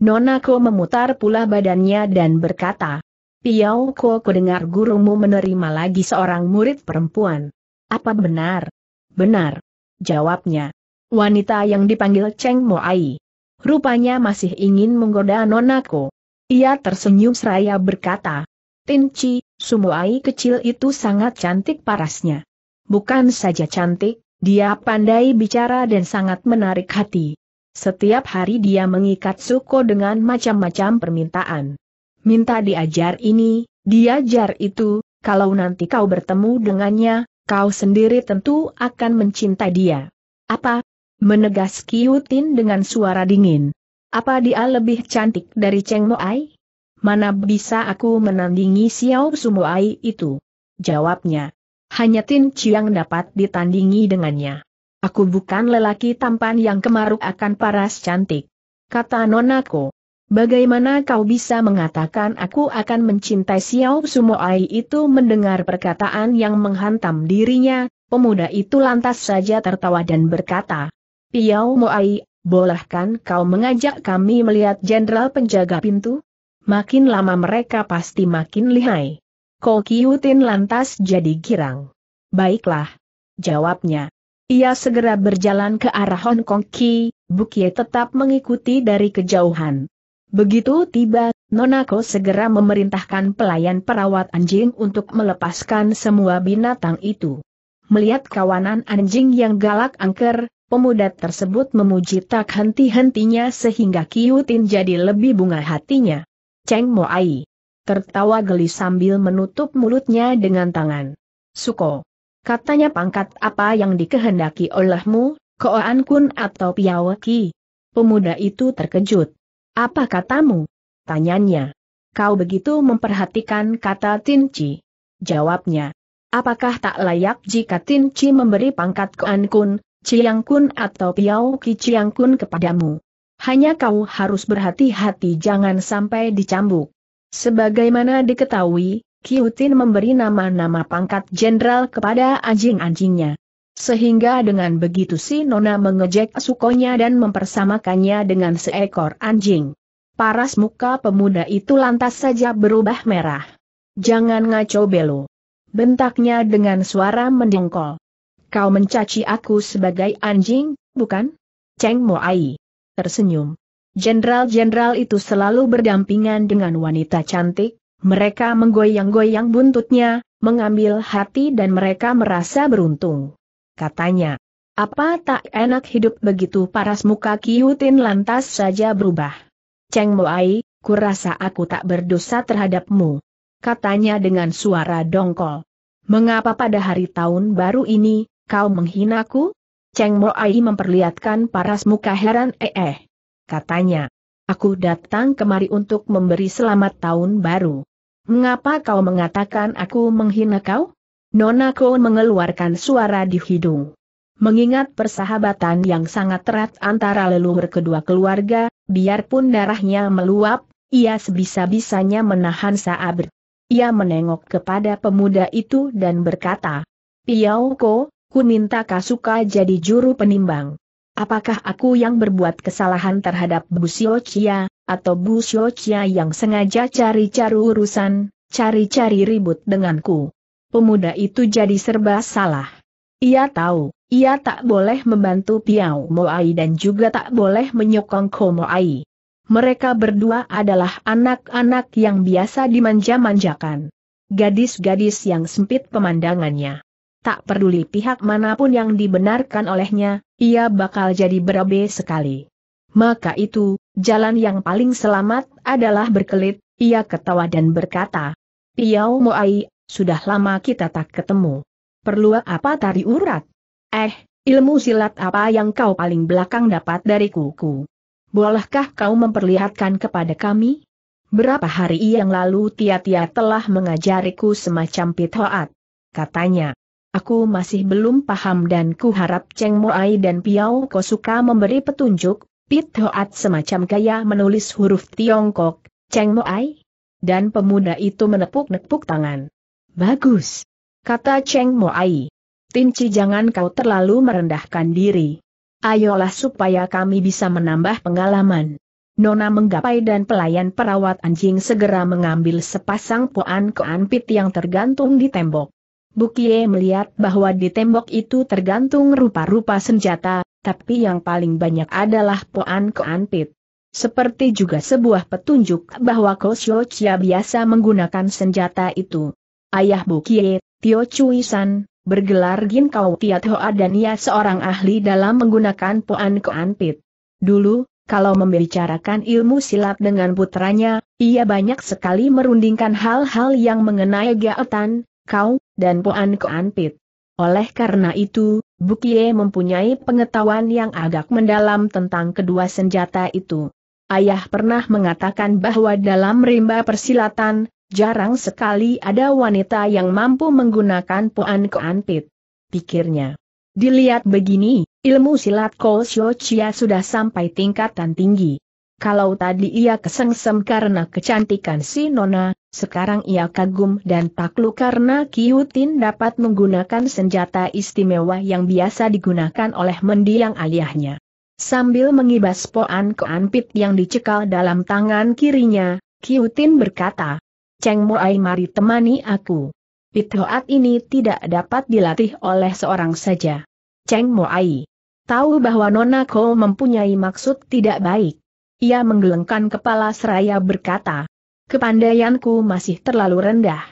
Nona Kou memutar pula badannya dan berkata, "Piau Ko, kudengar gurumu menerima lagi seorang murid perempuan." "Apa benar?" "Benar," jawabnya. "Wanita yang dipanggil Cheng Moai. Rupanya masih ingin menggoda Nona Kou." Ia tersenyum seraya berkata, "Tinci, Sumoai kecil itu sangat cantik parasnya. Bukan saja cantik, dia pandai bicara dan sangat menarik hati. Setiap hari dia mengikat Suko dengan macam-macam permintaan. Minta diajar ini, diajar itu, kalau nanti kau bertemu dengannya, kau sendiri tentu akan mencintai dia." "Apa?" menegas Kiu Tin dengan suara dingin. Apa dia lebih cantik dari Cheng Moai? Mana bisa aku menandingi Xiao Su Moai itu? Jawabnya. Hanya Tin Chiang dapat ditandingi dengannya. Aku bukan lelaki tampan yang kemaruk akan paras cantik. Kata nonaku. Bagaimana kau bisa mengatakan aku akan mencintai Xiao Su Moai itu? Mendengar perkataan yang menghantam dirinya, pemuda itu lantas saja tertawa dan berkata, Piau Moai, bolehkan kau mengajak kami melihat jenderal penjaga pintu? Makin lama mereka pasti makin lihai. Kou Kiu Tin lantas jadi girang. Baiklah, jawabnya. Ia segera berjalan ke arah Hong Kong Ki, Bu Kie tetap mengikuti dari kejauhan. Begitu tiba, Nonako segera memerintahkan pelayan perawat anjing untuk melepaskan semua binatang itu. Melihat kawanan anjing yang galak angker, pemuda tersebut memuji tak henti-hentinya sehingga Kiu Tin jadi lebih bunga hatinya. Cheng Moai tertawa geli sambil menutup mulutnya dengan tangan. Suko, katanya, pangkat apa yang dikehendaki olehmu, Koan Kun atau Piau Ki? Pemuda itu terkejut. Apa katamu? Tanyanya. Kau begitu memperhatikan kata Tin Chi? Jawabnya. Apakah tak layak jika Tin Chi memberi pangkat Koan Kun, Chiang Kun atau Piau Ki Chiang Kun kepadamu? Hanya kau harus berhati-hati jangan sampai dicambuk. Sebagaimana diketahui, Kiu Tin memberi nama-nama pangkat jenderal kepada anjing-anjingnya. Sehingga dengan begitu si nona mengejek sukonya dan mempersamakannya dengan seekor anjing. Paras muka pemuda itu lantas saja berubah merah. Jangan ngaco belo, bentaknya dengan suara mendengkol. Kau mencaci aku sebagai anjing, bukan? Cheng Moai tersenyum. Jenderal-jenderal itu selalu berdampingan dengan wanita cantik, mereka menggoyang-goyang buntutnya, mengambil hati dan mereka merasa beruntung. Katanya, apa tak enak hidup begitu? Paras muka Kiu Tin lantas saja berubah. Cheng Moai, kurasa aku tak berdosa terhadapmu. Katanya dengan suara dongkol. Mengapa pada hari tahun baru ini, kau menghinaku? Cheng Moai memperlihatkan paras muka heran. Katanya, aku datang kemari untuk memberi selamat tahun baru. Mengapa kau mengatakan aku menghina kau? Nonako mengeluarkan suara di hidung. Mengingat persahabatan yang sangat erat antara leluhur kedua keluarga, biarpun darahnya meluap, ia sebisa-bisanya menahan saat. Ia menengok kepada pemuda itu dan berkata, Piau Ko, ku minta Kasuka jadi juru penimbang. Apakah aku yang berbuat kesalahan terhadap Bu Xiao Chia, atau Bu Xiao Chia yang sengaja cari-cari urusan, cari-cari ribut denganku? Pemuda itu jadi serba salah. Ia tahu, ia tak boleh membantu Piau Moai dan juga tak boleh menyokong Ko Moai. Mereka berdua adalah anak-anak yang biasa dimanja-manjakan. Gadis-gadis yang sempit pemandangannya. Tak peduli pihak manapun yang dibenarkan olehnya, ia bakal jadi berabe sekali. Maka itu, jalan yang paling selamat adalah berkelit. Ia ketawa dan berkata, Piau Moai, sudah lama kita tak ketemu. Perlu apa tari urat? Ilmu silat apa yang kau paling belakang dapat dari Kuku? Bolehkah kau memperlihatkan kepada kami? Berapa hari yang lalu Tia-Tia telah mengajariku semacam pitoat. Katanya. Aku masih belum paham dan ku harap Cheng Moai dan Piau Ko suka memberi petunjuk. Pitoat semacam gaya menulis huruf Tiongkok, Cheng Moai. Dan pemuda itu menepuk-nepuk tangan. Bagus, kata Cheng Moai. Tin Chi, jangan kau terlalu merendahkan diri. Ayolah supaya kami bisa menambah pengalaman. Nona menggapai dan pelayan perawat anjing segera mengambil sepasang poan keanpit yang tergantung di tembok. Bu Kie melihat bahwa di tembok itu tergantung rupa-rupa senjata, tapi yang paling banyak adalah poan keanpit. Seperti juga sebuah petunjuk bahwa Ko Xiao Chia biasa menggunakan senjata itu. Ayah Bu Kie, Tio Cui San, bergelar Gin Kau Tiat Hoa dan ia seorang ahli dalam menggunakan poan keanpit. Dulu, kalau membicarakan ilmu silat dengan putranya, ia banyak sekali merundingkan hal-hal yang mengenai gaetan, kau, dan poan keanpit. Oleh karena itu, Bu Kie mempunyai pengetahuan yang agak mendalam tentang kedua senjata itu. Ayah pernah mengatakan bahwa dalam rimba persilatan, jarang sekali ada wanita yang mampu menggunakan poan keanpit. Pikirnya. Dilihat begini, ilmu silat Xiao Chia sudah sampai tingkatan tinggi. Kalau tadi ia kesengsem karena kecantikan si nona, sekarang ia kagum dan takluk karena Kiu Tin dapat menggunakan senjata istimewa yang biasa digunakan oleh mendiang ayahnya. Sambil mengibas poan keanpit yang dicekal dalam tangan kirinya, Kiu Tin berkata, "Cheng Moai, mari temani aku. Pitoat ini tidak dapat dilatih oleh seorang saja." Cheng Moai tahu bahwa Nona Kou mempunyai maksud tidak baik. Ia menggelengkan kepala seraya berkata, "Kepandaianku masih terlalu rendah.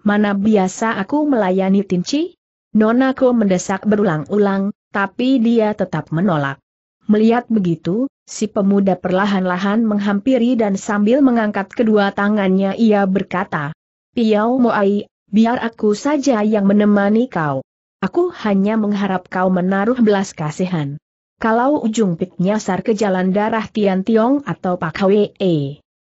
Mana biasa aku melayani Tinci?" Nona Kou mendesak berulang-ulang, tapi dia tetap menolak. Melihat begitu, si pemuda perlahan-lahan menghampiri dan sambil mengangkat kedua tangannya ia berkata, "Piau Moai, biar aku saja yang menemani kau. Aku hanya mengharap kau menaruh belas kasihan. Kalau ujung pik nyasar ke jalan darah Tian Tiong atau Pak Hwe.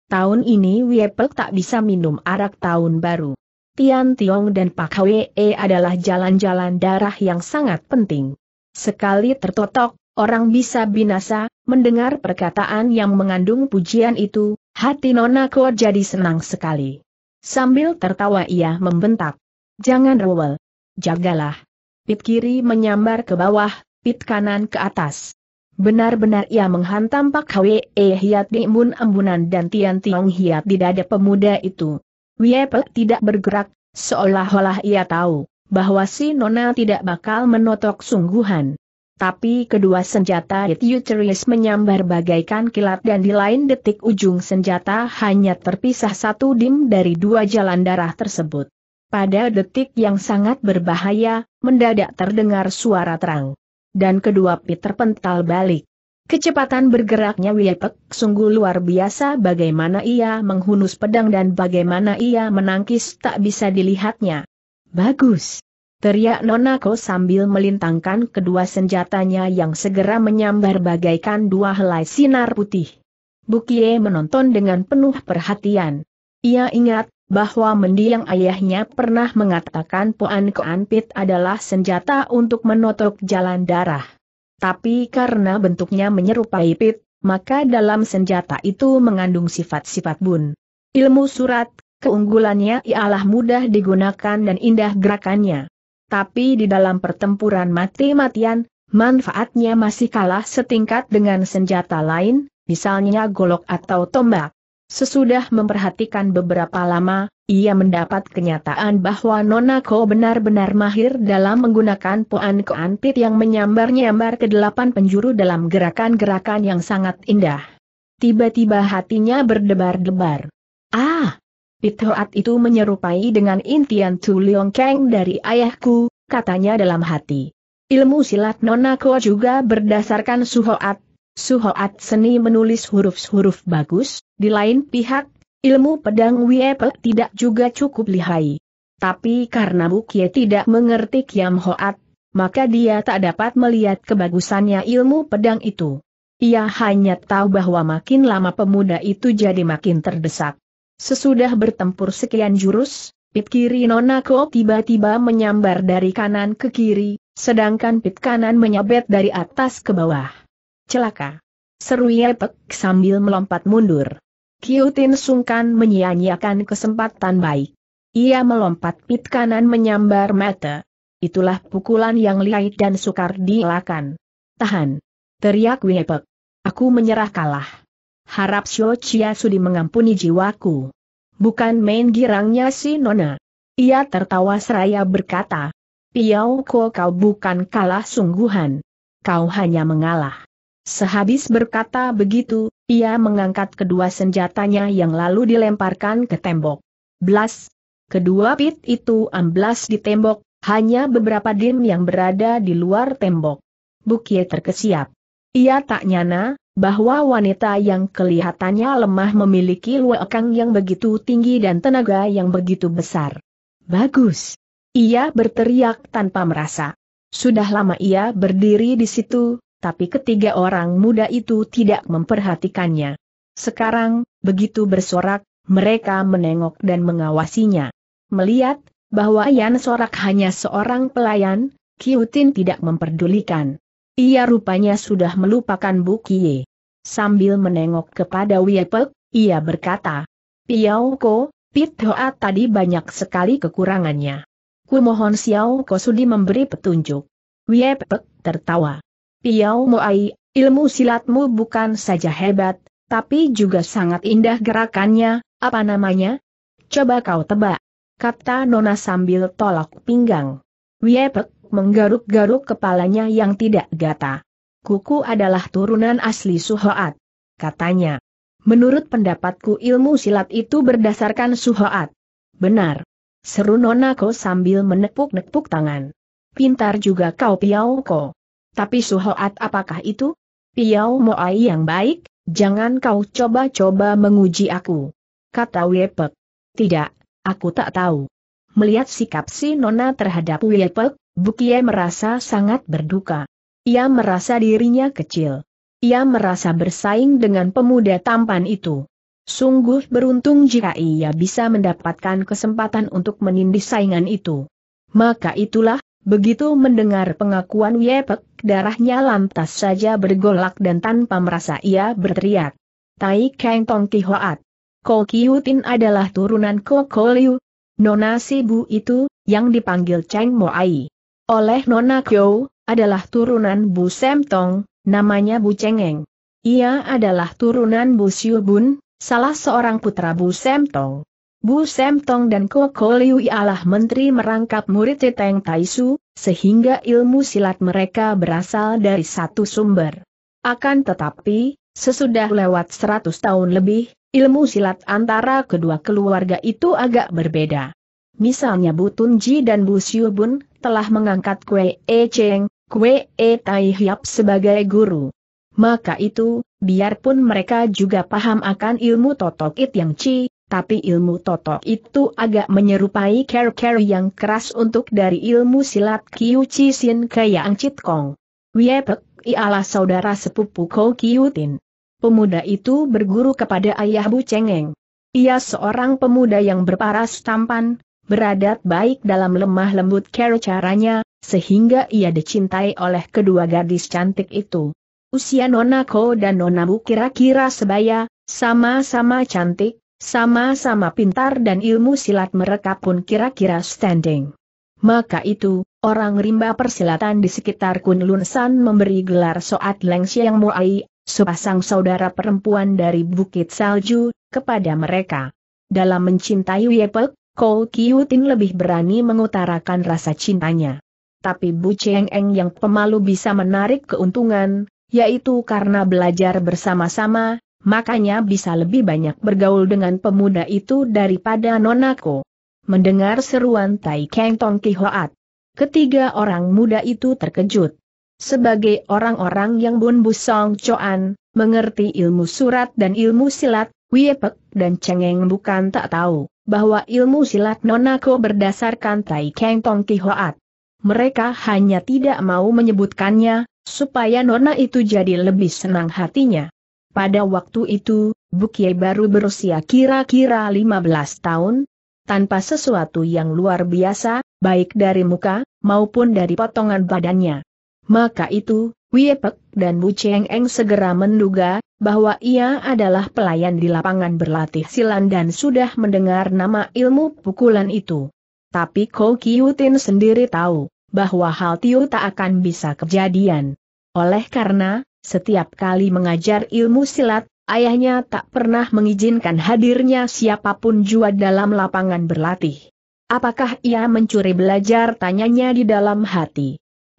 Tahun ini Wie Pek tak bisa minum arak tahun baru. Tian Tiong dan Pak Hwe adalah jalan-jalan darah yang sangat penting. Sekali tertotok, orang bisa binasa." Mendengar perkataan yang mengandung pujian itu, hati Nona Kou jadi senang sekali. Sambil tertawa ia membentak, "Jangan rewel. Jagalah. Pit kiri menyambar ke bawah, pit kanan ke atas." Benar-benar ia menghantam Pak Hwe hiat di embun-embunan dan Tian Tiong hiat di dada pemuda itu. Wie Pek tidak bergerak, seolah-olah ia tahu bahwa si nona tidak bakal menotok sungguhan. Tapi kedua senjata itu ceris menyambar bagaikan kilat dan di lain detik ujung senjata hanya terpisah satu dim dari dua jalan darah tersebut. Pada detik yang sangat berbahaya, mendadak terdengar suara terang. Dan kedua pit terpental balik. Kecepatan bergeraknya Wie Pek sungguh luar biasa, bagaimana ia menghunus pedang dan bagaimana ia menangkis tak bisa dilihatnya. "Bagus!" teriak Nona Kou sambil melintangkan kedua senjatanya yang segera menyambar bagaikan dua helai sinar putih. Bu Kie menonton dengan penuh perhatian. Ia ingat bahwa mendiang ayahnya pernah mengatakan poan keanpit adalah senjata untuk menotok jalan darah. Tapi karena bentuknya menyerupai pit, maka dalam senjata itu mengandung sifat-sifat bun. Ilmu surat, keunggulannya ialah mudah digunakan dan indah gerakannya. Tapi di dalam pertempuran mati-matian, manfaatnya masih kalah setingkat dengan senjata lain, misalnya golok atau tombak. Sesudah memperhatikan beberapa lama, ia mendapat kenyataan bahwa Nona Kou benar-benar mahir dalam menggunakan poan keanpit yang menyambar-nyambar ke delapan penjuru dalam gerakan-gerakan yang sangat indah. Tiba-tiba hatinya berdebar-debar. "Ah! Pitoat itu menyerupai dengan intian Tu Liong Kang dari ayahku," katanya dalam hati. Ilmu silat Nona Kou juga berdasarkan suhoat. Suhoat seni menulis huruf-huruf bagus. Di lain pihak, ilmu pedang Wie Pek tidak juga cukup lihai. Tapi karena Bu Kie tidak mengerti Kiam Hoat, maka dia tak dapat melihat kebagusannya ilmu pedang itu. Ia hanya tahu bahwa makin lama pemuda itu jadi makin terdesak. Sesudah bertempur sekian jurus, pit kiri Nona Kou tiba-tiba menyambar dari kanan ke kiri, sedangkan pit kanan menyabet dari atas ke bawah. "Celaka!" seru Wie Pek sambil melompat mundur. Kiu Tin sungkan menyia-nyiakan kesempatan baik. Ia melompat pit kanan menyambar mata. "Itulah pukulan yang lihai dan sukar dielakkan. Tahan!" teriak Wie Pek. "Aku menyerah kalah. Harap Xiao Chia sudi mengampuni jiwaku." Bukan main girangnya si nona. Ia tertawa seraya berkata, "Piau Ko, kau bukan kalah sungguhan. Kau hanya mengalah." Sehabis berkata begitu, ia mengangkat kedua senjatanya yang lalu dilemparkan ke tembok. Blas! Kedua pit itu amblas di tembok, hanya beberapa dim yang berada di luar tembok. Bu Kie terkesiap. Ia tak nyana bahwa wanita yang kelihatannya lemah memiliki luekang yang begitu tinggi dan tenaga yang begitu besar. "Bagus!" ia berteriak tanpa merasa. Sudah lama ia berdiri di situ, tapi ketiga orang muda itu tidak memperhatikannya. Sekarang, begitu bersorak, mereka menengok dan mengawasinya. Melihat bahwa yang sorak hanya seorang pelayan, Kiu Tin tidak memperdulikan. Ia rupanya sudah melupakan Bu Kie. Sambil menengok kepada Wie Pek, ia berkata, "Piau Ko, Pit Hoa tadi banyak sekali kekurangannya. Kumohon Xiao Ko sudi memberi petunjuk." Wie Pek tertawa. "Piau Moai, ilmu silatmu bukan saja hebat, tapi juga sangat indah gerakannya, apa namanya? Coba kau tebak," kata Nona sambil tolak pinggang. Wie Pek menggaruk-garuk kepalanya yang tidak gata. "Kuku adalah turunan asli Suhoat," katanya. "Menurut pendapatku ilmu silat itu berdasarkan Suhoat." "Benar," seru Nona Ko sambil menepuk-nepuk tangan. "Pintar juga kau Piau Ko. Tapi Suhoat apakah itu? Piau Moai yang baik, jangan kau coba-coba menguji aku," kata Wie Pek. "Tidak. Aku tak tahu." Melihat sikap si Nona terhadap Wie Pek, Bu Kie merasa sangat berduka. Ia merasa dirinya kecil. Ia merasa bersaing dengan pemuda tampan itu. Sungguh beruntung jika ia bisa mendapatkan kesempatan untuk menindih saingan itu. Maka itulah, begitu mendengar pengakuan Wie Pek, darahnya lantas saja bergolak dan tanpa merasa ia berteriak, "Tai Keng Tong Ki Hoat. Kou Kiu Tin adalah turunan Kok Koliu. Nona Sibu itu, yang dipanggil Cheng Moai oleh Nona Kyo, adalah turunan Bu Sentong, namanya Bu Cheng Eng. Ia adalah turunan Bu Siu Bun, salah seorang putra Bu Sentong. Bu Sentong dan Kok Koliu ialah menteri merangkap murid Teng Tai Su, sehingga ilmu silat mereka berasal dari satu sumber. Akan tetapi, sesudah lewat 100 tahun lebih, ilmu silat antara kedua keluarga itu agak berbeda. Misalnya Bu Tunji dan Bu Siu Bun telah mengangkat Kue E Cheng, Kue E Tai Hiap sebagai guru. Maka itu, biarpun mereka juga paham akan ilmu totok it yang chi, tapi ilmu totok itu agak menyerupai care-care yang keras untuk dari ilmu silat Kiu Chi Sin kayak Ang Chit Kong. Wie Pek ialah saudara sepupu Kou Kiu Tin. Pemuda itu berguru kepada ayah Bu Cheng Eng. Ia seorang pemuda yang berparas tampan, beradat baik dalam lemah lembut cara caranya, sehingga ia dicintai oleh kedua gadis cantik itu. Usia Nona Ko dan Nona Bu kira-kira sebaya, sama-sama cantik, sama-sama pintar dan ilmu silat mereka pun kira-kira standing. Maka itu, orang rimba persilatan di sekitar Kunlun San memberi gelar Soat Lengsiang Moai, sepasang saudara perempuan dari Bukit Salju, kepada mereka. Dalam mencintai Wie Pek, Kou Kiu Tin lebih berani mengutarakan rasa cintanya. Tapi Bu Cheng Eng yang pemalu bisa menarik keuntungan, yaitu karena belajar bersama-sama, makanya bisa lebih banyak bergaul dengan pemuda itu daripada Nona Ko. Mendengar seruan Tai Keng Tong Ki Hoat, ketiga orang muda itu terkejut. Sebagai orang-orang yang Bun Bu Song Coan, mengerti ilmu surat dan ilmu silat, Wie Pek dan Cheng Eng bukan tak tahu bahwa ilmu silat Nona Ko berdasarkan Tai Keng Tong Ki Hoat. Mereka hanya tidak mau menyebutkannya, supaya Nona itu jadi lebih senang hatinya. Pada waktu itu, Bu Kie baru berusia kira-kira 15 tahun, tanpa sesuatu yang luar biasa, baik dari muka, maupun dari potongan badannya. Maka itu, Wie Pek dan Bu Cheng Eng segera menduga bahwa ia adalah pelayan di lapangan berlatih silat dan sudah mendengar nama ilmu pukulan itu. Tapi Kou Kiu Tin sendiri tahu bahwa hal itu tak akan bisa kejadian. Oleh karena, setiap kali mengajar ilmu silat, ayahnya tak pernah mengizinkan hadirnya siapapun jua dalam lapangan berlatih. "Apakah ia mencuri belajar?" tanyanya di dalam hati.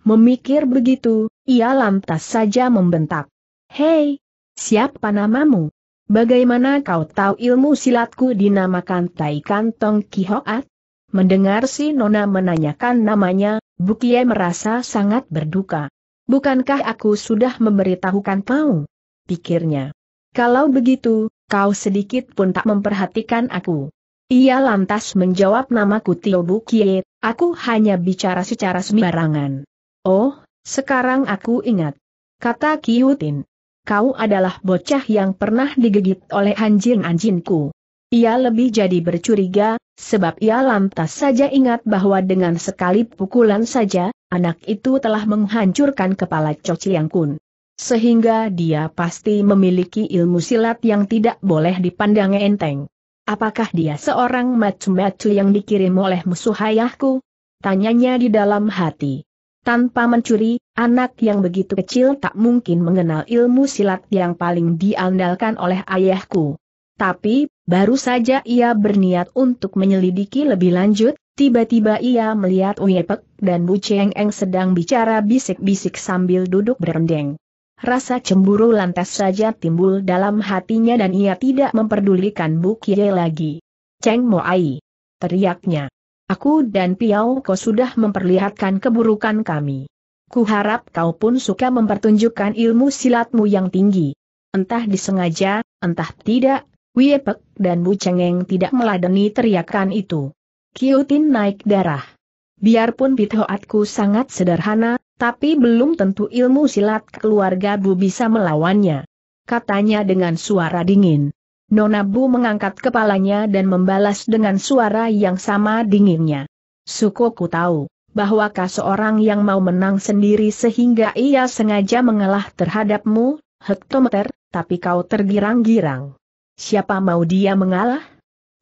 Memikir begitu, ia lantas saja membentak, "Hei, siapa namamu? Bagaimana kau tahu ilmu silatku dinamakan Tai Keng Tong Ki Hoat?" Mendengar si Nona menanyakan namanya, Bu Kie merasa sangat berduka. "Bukankah aku sudah memberitahukan kau?" pikirnya. "Kalau begitu, kau sedikit pun tak memperhatikan aku." Ia lantas menjawab, "Namaku Tio Bu Kie, aku hanya bicara secara sembarangan." "Oh, sekarang aku ingat," kata Kiu Tin. kau adalah bocah yang pernah digigit oleh anjing-anjingku. Ia lebih jadi bercuriga, sebab ia lantas saja ingat bahwa dengan sekali pukulan saja, anak itu telah menghancurkan kepala Cho Chiang Kun. Sehingga dia pasti memiliki ilmu silat yang tidak boleh dipandang enteng. Apakah dia seorang macu-macu yang dikirim oleh musuh ayahku? Tanyanya di dalam hati. Tanpa mencuri, anak yang begitu kecil tak mungkin mengenal ilmu silat yang paling diandalkan oleh ayahku. Tapi, baru saja ia berniat untuk menyelidiki lebih lanjut, tiba-tiba ia melihat Wie Pek dan Bu Cheng Eng sedang bicara bisik-bisik sambil duduk berendeng. Rasa cemburu lantas saja timbul dalam hatinya dan ia tidak memperdulikan Bu Kie lagi. "Cheng Moai!" teriaknya. "Aku dan Piau Ko sudah memperlihatkan keburukan kami. Kuharap kau pun suka mempertunjukkan ilmu silatmu yang tinggi." Entah disengaja, entah tidak, Wie Pek dan Bu Cheng Eng tidak meladeni teriakan itu. Kiu Tin naik darah. Biarpun pitoatku sangat sederhana, tapi belum tentu ilmu silat keluarga Bu bisa melawannya, katanya dengan suara dingin. Nona Bu mengangkat kepalanya dan membalas dengan suara yang sama dinginnya. "Suko, ku tahu bahwa kau seorang yang mau menang sendiri sehingga ia sengaja mengalah terhadapmu, hektometer, tapi kau tergirang-girang." "Siapa mau dia mengalah?"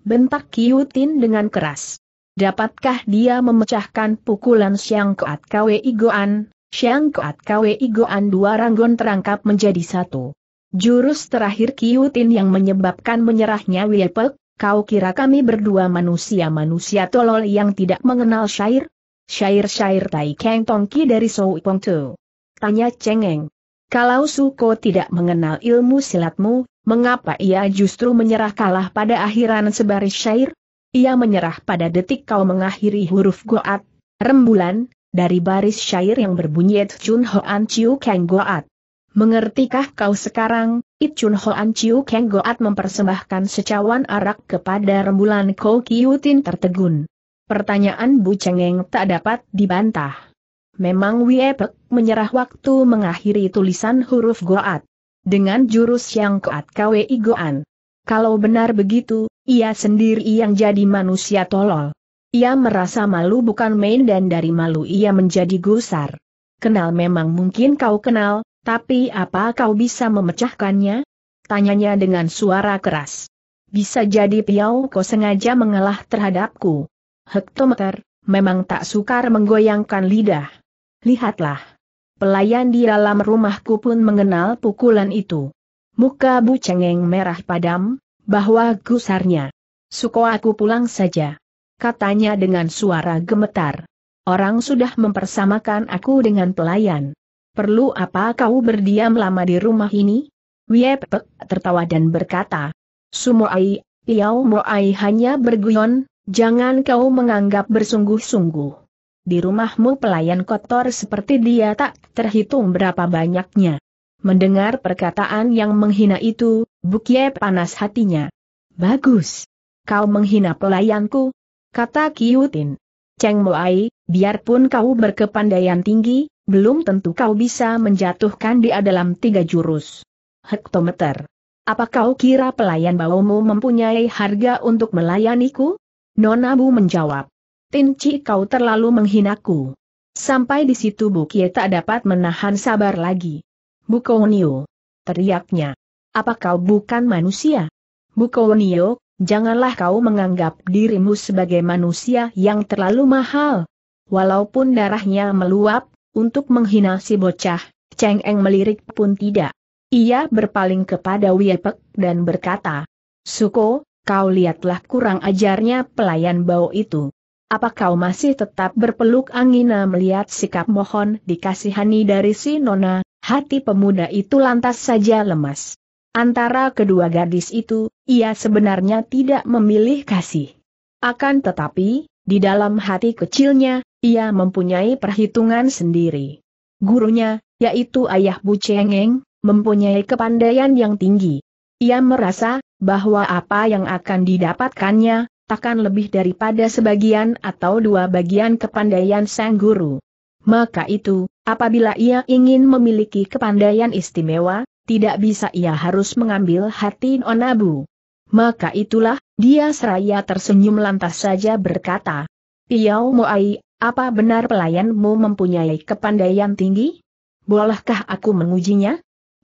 bentak Kiu Tin dengan keras. "Dapatkah dia memecahkan pukulan Siang Keat Kwe Igoan, Siang Keat Kwe Igoan dua ranggon terangkap menjadi satu?" Jurus terakhir Kiu Tin yang menyebabkan menyerahnya Wie Pek. "Kau kira kami berdua manusia-manusia tolol yang tidak mengenal syair? Syair-syair Tai Keng Tong Ki dari Soi Pong Tu?" tanya Cheng Eng. "Kalau Suko tidak mengenal ilmu silatmu, mengapa ia justru menyerah kalah pada akhiran sebaris syair? Ia menyerah pada detik kau mengakhiri huruf goat, rembulan, dari baris syair yang berbunyi Chun Hoan Chiu Keng Goat. Mengertikah kau sekarang, Chun Hoan Chiu Keng Goat mempersembahkan secawan arak kepada rembulan?" Kou Kiu Tin tertegun. Pertanyaan Bu Cheng Eng tak dapat dibantah. Memang Wie Pek menyerah waktu mengakhiri tulisan huruf goat dengan jurus yang Keat Kwe Igoan. Kalau benar begitu, ia sendiri yang jadi manusia tolol. Ia merasa malu bukan main dan dari malu ia menjadi gusar. "Kenal memang mungkin kau kenal, tapi apa kau bisa memecahkannya?" tanyanya dengan suara keras. "Bisa jadi Piau Ko sengaja mengalah terhadapku. Hektometer, memang tak sukar menggoyangkan lidah. Lihatlah. Pelayan di dalam rumahku pun mengenal pukulan itu." Muka Bu Cheng Eng merah padam, bahwa gusarnya. "Suko, aku pulang saja," katanya dengan suara gemetar. "Orang sudah mempersamakan aku dengan pelayan. Perlu apa kau berdiam lama di rumah ini?" Wie Pek tertawa dan berkata, "Sumoai, Piau Moai hanya berguyon, jangan kau menganggap bersungguh-sungguh. Di rumahmu pelayan kotor seperti dia tak terhitung berapa banyaknya." Mendengar perkataan yang menghina itu, Bu Kie panas hatinya. "Bagus. Kau menghina pelayanku?" kata Kiu Tin. "Cheng Moai, biarpun kau berkepandaian tinggi, belum tentu kau bisa menjatuhkan dia dalam 3 jurus. Hektometer. Apa kau kira pelayan bawamu mempunyai harga untuk melayaniku?" "Nona Bu menjawab. Tinci, kau terlalu menghinaku." Sampai di situ Bu Kie tak dapat menahan sabar lagi. "Bukoneo!" teriaknya. "Apa kau bukan manusia? Bukoneo, janganlah kau menganggap dirimu sebagai manusia yang terlalu mahal." Walaupun darahnya meluap, untuk menghina si bocah, Cheng Eng melirik pun tidak. Ia berpaling kepada Wie Pek dan berkata, "Suko, kau lihatlah kurang ajarnya pelayan bau itu. Apa kau masih tetap berpeluk angina?" Melihat sikap mohon dikasihani dari si nona, hati pemuda itu lantas saja lemas. Antara kedua gadis itu, ia sebenarnya tidak memilih kasih. Akan tetapi, di dalam hati kecilnya, ia mempunyai perhitungan sendiri. Gurunya, yaitu ayah Bu Cheng Eng, mempunyai kepandaian yang tinggi. Ia merasa bahwa apa yang akan didapatkannya, takkan lebih daripada sebagian atau 2 bagian kepandaian sang guru. Maka itu, apabila ia ingin memiliki kepandaian istimewa, tidak bisa ia harus mengambil hati Nona Bu. Maka itulah, dia seraya tersenyum lantas saja berkata, "Piau Moai, apa benar pelayanmu mempunyai kepandaian tinggi? Bolehkah aku mengujinya?"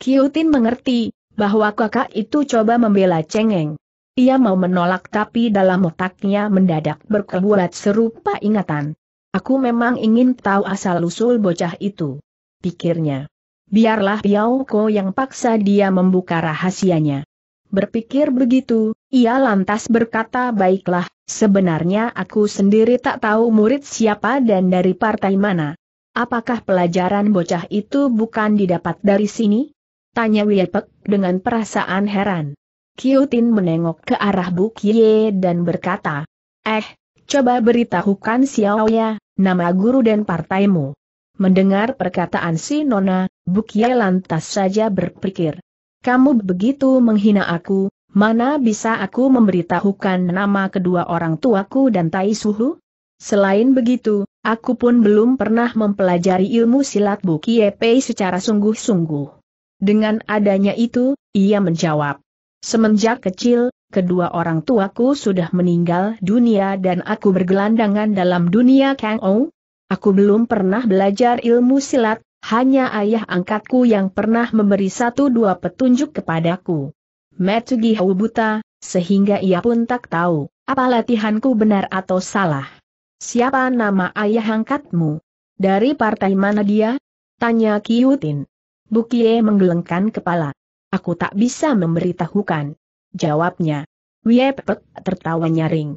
Kiu Tin mengerti bahwa kakak itu coba membela Cheng Eng. Ia mau menolak tapi dalam otaknya mendadak berkeluar serupa ingatan. Aku memang ingin tahu asal-usul bocah itu, pikirnya. Biarlah Piau Ko yang paksa dia membuka rahasianya. Berpikir begitu, ia lantas berkata, "Baiklah, sebenarnya aku sendiri tak tahu murid siapa dan dari partai mana. Apakah pelajaran bocah itu bukan didapat dari sini?" tanya Wie Pek dengan perasaan heran. Kiu Tin menengok ke arah Bu Kie dan berkata, coba beritahukan Xiao ya, nama guru dan partaimu." Mendengar perkataan si Nona, Bu Kie lantas saja berpikir, "Kamu begitu menghina aku, mana bisa aku memberitahukan nama kedua orang tuaku dan Tai Suhu? Selain begitu, aku pun belum pernah mempelajari ilmu silat Bu Kie Pei secara sungguh-sungguh." Dengan adanya itu, ia menjawab, "Semenjak kecil, kedua orang tuaku sudah meninggal dunia dan aku bergelandangan dalam dunia Kang Ou. Aku belum pernah belajar ilmu silat, hanya ayah angkatku yang pernah memberi 1-2 petunjuk kepadaku. Matsugiho buta, sehingga ia pun tak tahu, apa latihanku benar atau salah." "Siapa nama ayah angkatmu? Dari partai mana dia?" tanya Kiu Tin. Bu Kie menggelengkan kepala. "Aku tak bisa memberitahukan," jawabnya. Wie Pek tertawa nyaring.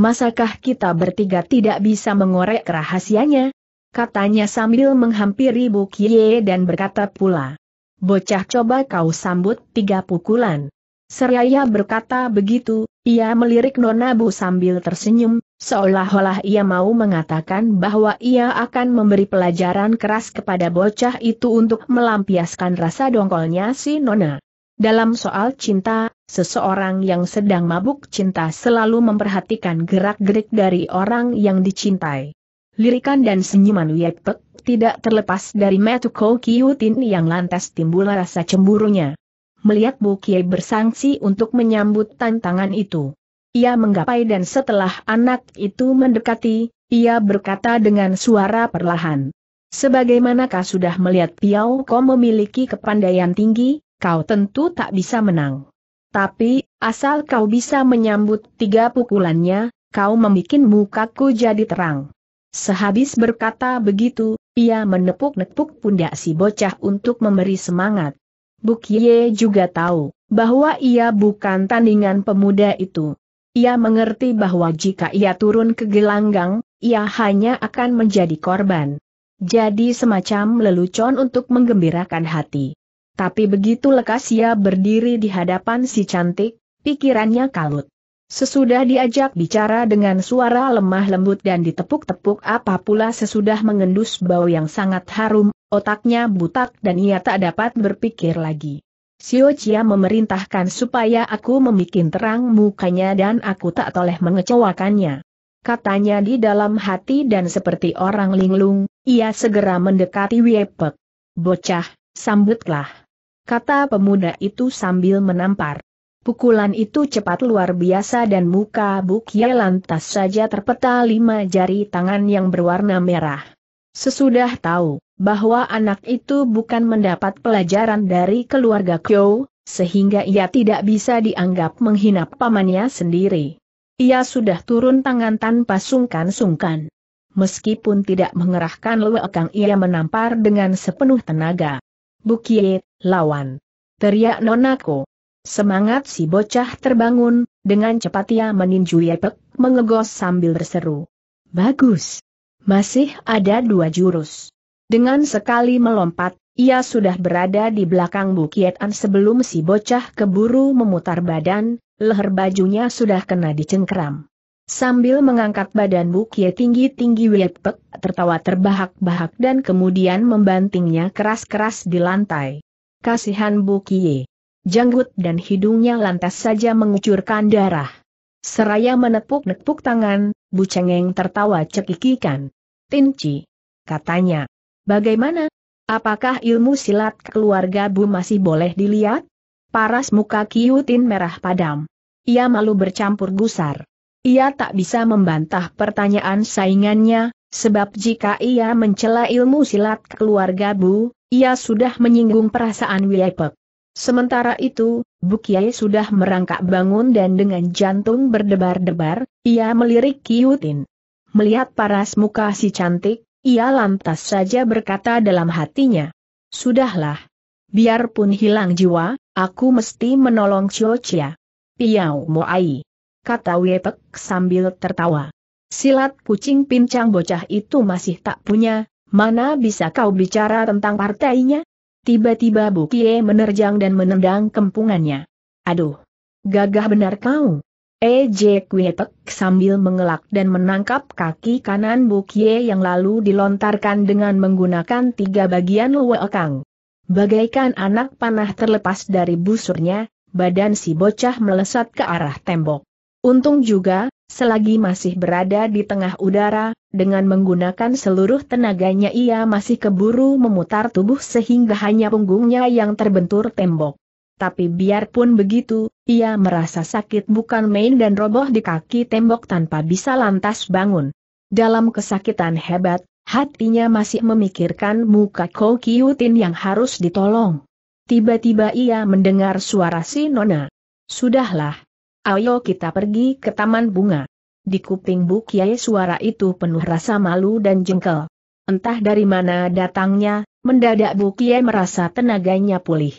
"Masakah kita bertiga tidak bisa mengorek rahasianya?" katanya sambil menghampiri Bu Kie dan berkata pula, "Bocah coba kau sambut 3 pukulan. Seraya berkata begitu, ia melirik Nona Bu sambil tersenyum, seolah-olah ia mau mengatakan bahwa ia akan memberi pelajaran keras kepada bocah itu untuk melampiaskan rasa dongkolnya si Nona. Dalam soal cinta, seseorang yang sedang mabuk cinta selalu memperhatikan gerak-gerik dari orang yang dicintai. Lirikan dan senyuman Wie Pek tidak terlepas dari mata Kou Kiu Tin yang lantas timbul rasa cemburunya. Melihat Bu Kie bersangsi untuk menyambut tantangan itu, ia menggapai dan setelah anak itu mendekati, ia berkata dengan suara perlahan, "Sebagaimanakah sudah melihat Piau Ko memiliki kepandaian tinggi? Kau tentu tak bisa menang. Tapi, asal kau bisa menyambut 3 pukulannya, kau membuat mukaku jadi terang." Sehabis berkata begitu, ia menepuk-nepuk pundak si bocah untuk memberi semangat. Bu Kie juga tahu bahwa ia bukan tandingan pemuda itu. Ia mengerti bahwa jika ia turun ke gelanggang, ia hanya akan menjadi korban. Jadi semacam lelucon untuk menggembirakan hati. Tapi begitu lekas ia berdiri di hadapan si cantik, pikirannya kalut. Sesudah diajak bicara dengan suara lemah lembut dan ditepuk-tepuk apa pula sesudah mengendus bau yang sangat harum, otaknya butak dan ia tak dapat berpikir lagi. "Xiao Chia memerintahkan supaya aku membikin terang mukanya dan aku tak toleh mengecewakannya," katanya di dalam hati dan seperti orang linglung, ia segera mendekati Wie Pek. "Bocah, sambutlah," kata pemuda itu sambil menampar. Pukulan itu cepat luar biasa dan muka Bu Kie lantas saja terpeta 5 jari tangan yang berwarna merah. Sesudah tahu bahwa anak itu bukan mendapat pelajaran dari keluarga Kyo, sehingga ia tidak bisa dianggap menghina pamannya sendiri, ia sudah turun tangan tanpa sungkan-sungkan. Meskipun tidak mengerahkan lekang, ia menampar dengan sepenuh tenaga. "Bu Kie, lawan!" teriak Nonako. Semangat si bocah terbangun, dengan cepat ia meninju Wie Pek, mengegos sambil berseru, "Bagus! Masih ada 2 jurus. Dengan sekali melompat, ia sudah berada di belakang Bu Kie An sebelum si bocah keburu memutar badan, leher bajunya sudah kena dicengkeram. Sambil mengangkat badan Bu Kie tinggi-tinggi, Wie Pek tertawa terbahak-bahak dan kemudian membantingnya keras-keras di lantai. Kasihan Bu Kie. Janggut dan hidungnya lantas saja mengucurkan darah. Seraya menepuk-nepuk tangan, Bu Cheng Eng tertawa cekikikan. "Tinci," katanya. "Bagaimana? Apakah ilmu silat keluarga Bu masih boleh dilihat? Paras muka Kiu Tin merah padam. Ia malu bercampur gusar. Ia tak bisa membantah pertanyaan saingannya, sebab jika ia mencela ilmu silat keluarga Bu, ia sudah menyinggung perasaan Wie Pek. Sementara itu, Bu Kie sudah merangkak bangun dan dengan jantung berdebar-debar, ia melirik Kiu Tin. Melihat paras muka si cantik, ia lantas saja berkata dalam hatinya, "Sudahlah. Biarpun hilang jiwa, aku mesti menolong Xiao Chia." "Piau Moai," kata Wie Pek sambil tertawa. "Silat kucing pincang bocah itu masih tak punya, mana bisa kau bicara tentang partainya?" Tiba-tiba Bu Kie menerjang dan menendang kempungannya. "Aduh, gagah benar kau!" Ejek Wie Pek sambil mengelak dan menangkap kaki kanan Bu Kie yang lalu dilontarkan dengan menggunakan tiga bagian luekang. Bagaikan anak panah terlepas dari busurnya, badan si bocah melesat ke arah tembok. Untung juga, selagi masih berada di tengah udara, dengan menggunakan seluruh tenaganya ia masih keburu memutar tubuh sehingga hanya punggungnya yang terbentur tembok. Tapi biarpun begitu, ia merasa sakit bukan main dan roboh di kaki tembok tanpa bisa lantas bangun. Dalam kesakitan hebat, hatinya masih memikirkan muka Kou Kiu Tin yang harus ditolong. Tiba-tiba ia mendengar suara si Nona. "Sudahlah. Ayo kita pergi ke taman bunga." Di kuping Bu Kie suara itu penuh rasa malu dan jengkel. Entah dari mana datangnya, mendadak Bu Kie merasa tenaganya pulih.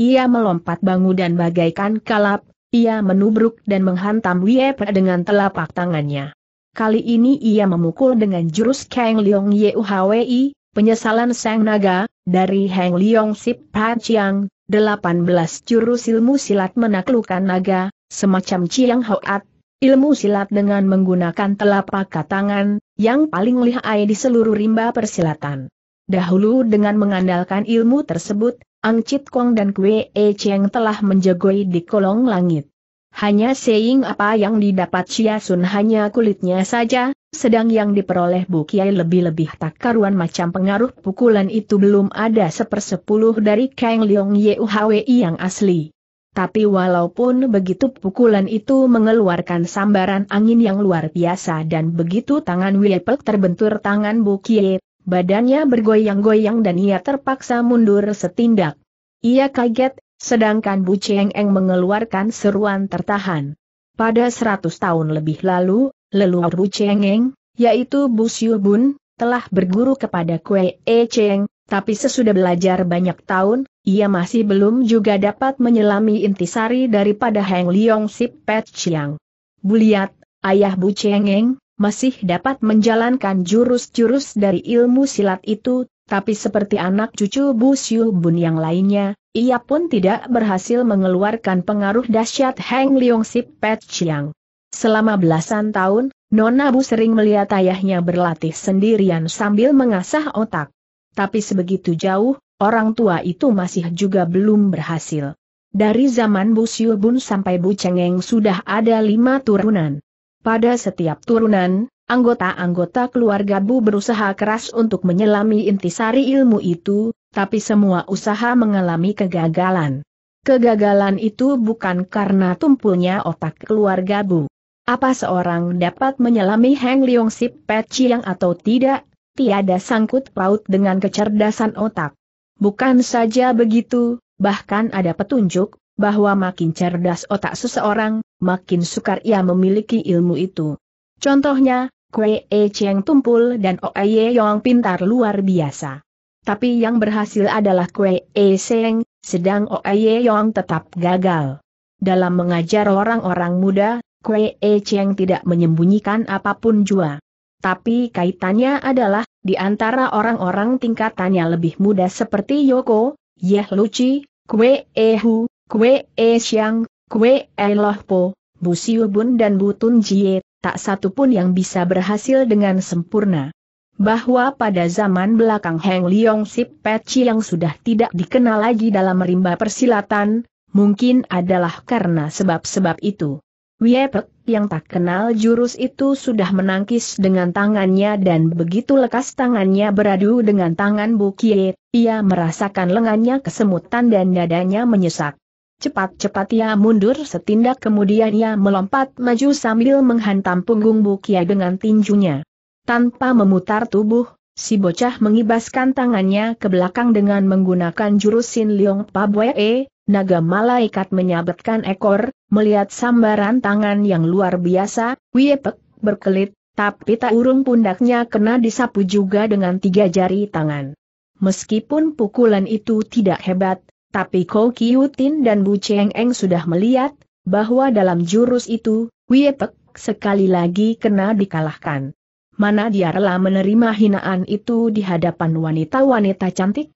Ia melompat bangun dan bagaikan kalap, ia menubruk dan menghantam Wie Pek dengan telapak tangannya. Kali ini ia memukul dengan jurus Kang Liong Yu Hwee, penyesalan sang naga, dari Heng Liong Sip Pat Chiang, 18 jurus ilmu silat menaklukkan naga. Semacam Chiang Hoat, ilmu silat dengan menggunakan telapak tangan, yang paling lihai di seluruh rimba persilatan. Dahulu dengan mengandalkan ilmu tersebut, Ang Chit Kong dan Kue E Cheng telah menjegoi di kolong langit. Hanya seing apa yang didapat Chia Sun hanya kulitnya saja, sedang yang diperoleh Bu Kie lebih-lebih tak karuan macam pengaruh pukulan itu belum ada 1/10 dari Kang Liong Yu Hwee yang asli. Tapi walaupun begitu pukulan itu mengeluarkan sambaran angin yang luar biasa dan begitu tangan Wie Pek terbentur tangan Bu Kie, badannya bergoyang-goyang dan ia terpaksa mundur setindak. Ia kaget, sedangkan Bu Cheng Eng mengeluarkan seruan tertahan. Pada 100 tahun lebih lalu, leluhur Bu Cheng Eng, yaitu Bu Siu Bun, telah berguru kepada Kue E Cheng, tapi sesudah belajar banyak tahun, ia masih belum juga dapat menyelami intisari daripada Heng Liong Sip Pat Chiang. Buliat, ayah Bu Cheng Eng, masih dapat menjalankan jurus-jurus dari ilmu silat itu, tapi seperti anak cucu Bu Siu Bun yang lainnya, ia pun tidak berhasil mengeluarkan pengaruh dahsyat Heng Liong Sip Pat Chiang. Selama belasan tahun, Nona Bu sering melihat ayahnya berlatih sendirian sambil mengasah otak. Tapi sebegitu jauh, orang tua itu masih juga belum berhasil. Dari zaman Bu Siu Bun sampai Bu Cheng Eng sudah ada 5 turunan. Pada setiap turunan, anggota-anggota keluarga Bu berusaha keras untuk menyelami intisari ilmu itu, tapi semua usaha mengalami kegagalan. Kegagalan itu bukan karena tumpulnya otak keluarga Bu. Apa seorang dapat menyelami Heng Liong Sip Pat Chiang atau tidak, tiada sangkut paut dengan kecerdasan otak. Bukan saja begitu, bahkan ada petunjuk, bahwa makin cerdas otak seseorang, makin sukar ia memiliki ilmu itu. Contohnya, Kue E Cheng tumpul dan Oey Yong pintar luar biasa. Tapi yang berhasil adalah Kue E Cheng, sedang Oey Yong tetap gagal. Dalam mengajar orang-orang muda, Kue E Cheng tidak menyembunyikan apapun jua. Tapi kaitannya adalah, di antara orang-orang tingkatannya lebih muda seperti Yoko, Yeh Luci, Kue E Hu, Kue E Xiang, Kue E Loh Po, Bu Siu Bun dan Bu Tun Jie, tak satu pun yang bisa berhasil dengan sempurna. Bahwa pada zaman belakang Heng Liong Sip Pat Chiang yang sudah tidak dikenal lagi dalam rimba persilatan, mungkin adalah karena sebab-sebab itu. Wie Pek yang tak kenal jurus itu sudah menangkis dengan tangannya dan begitu lekas tangannya beradu dengan tangan Bu Kie, ia merasakan lengannya kesemutan dan dadanya menyesak. Cepat-cepat ia mundur setindak, kemudian ia melompat maju sambil menghantam punggung Bu Kie dengan tinjunya. Tanpa memutar tubuh, si bocah mengibaskan tangannya ke belakang dengan menggunakan jurus Sin Leong Pa Bue E, naga malaikat menyabetkan ekor. Melihat sambaran tangan yang luar biasa, Wie Pek berkelit, tapi tak urung pundaknya kena disapu juga dengan 3 jari tangan. Meskipun pukulan itu tidak hebat, tapi Kou Kiu Tin dan Bu Cheng Eng sudah melihat bahwa dalam jurus itu, Wie Pek sekali lagi kena dikalahkan. Mana dia rela menerima hinaan itu di hadapan wanita-wanita cantik?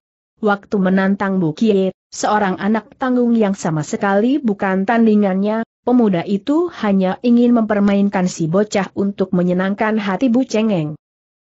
Waktu menantang Bu Kie, seorang anak tanggung yang sama sekali bukan tandingannya, pemuda itu hanya ingin mempermainkan si bocah untuk menyenangkan hati Bu Cheng Eng.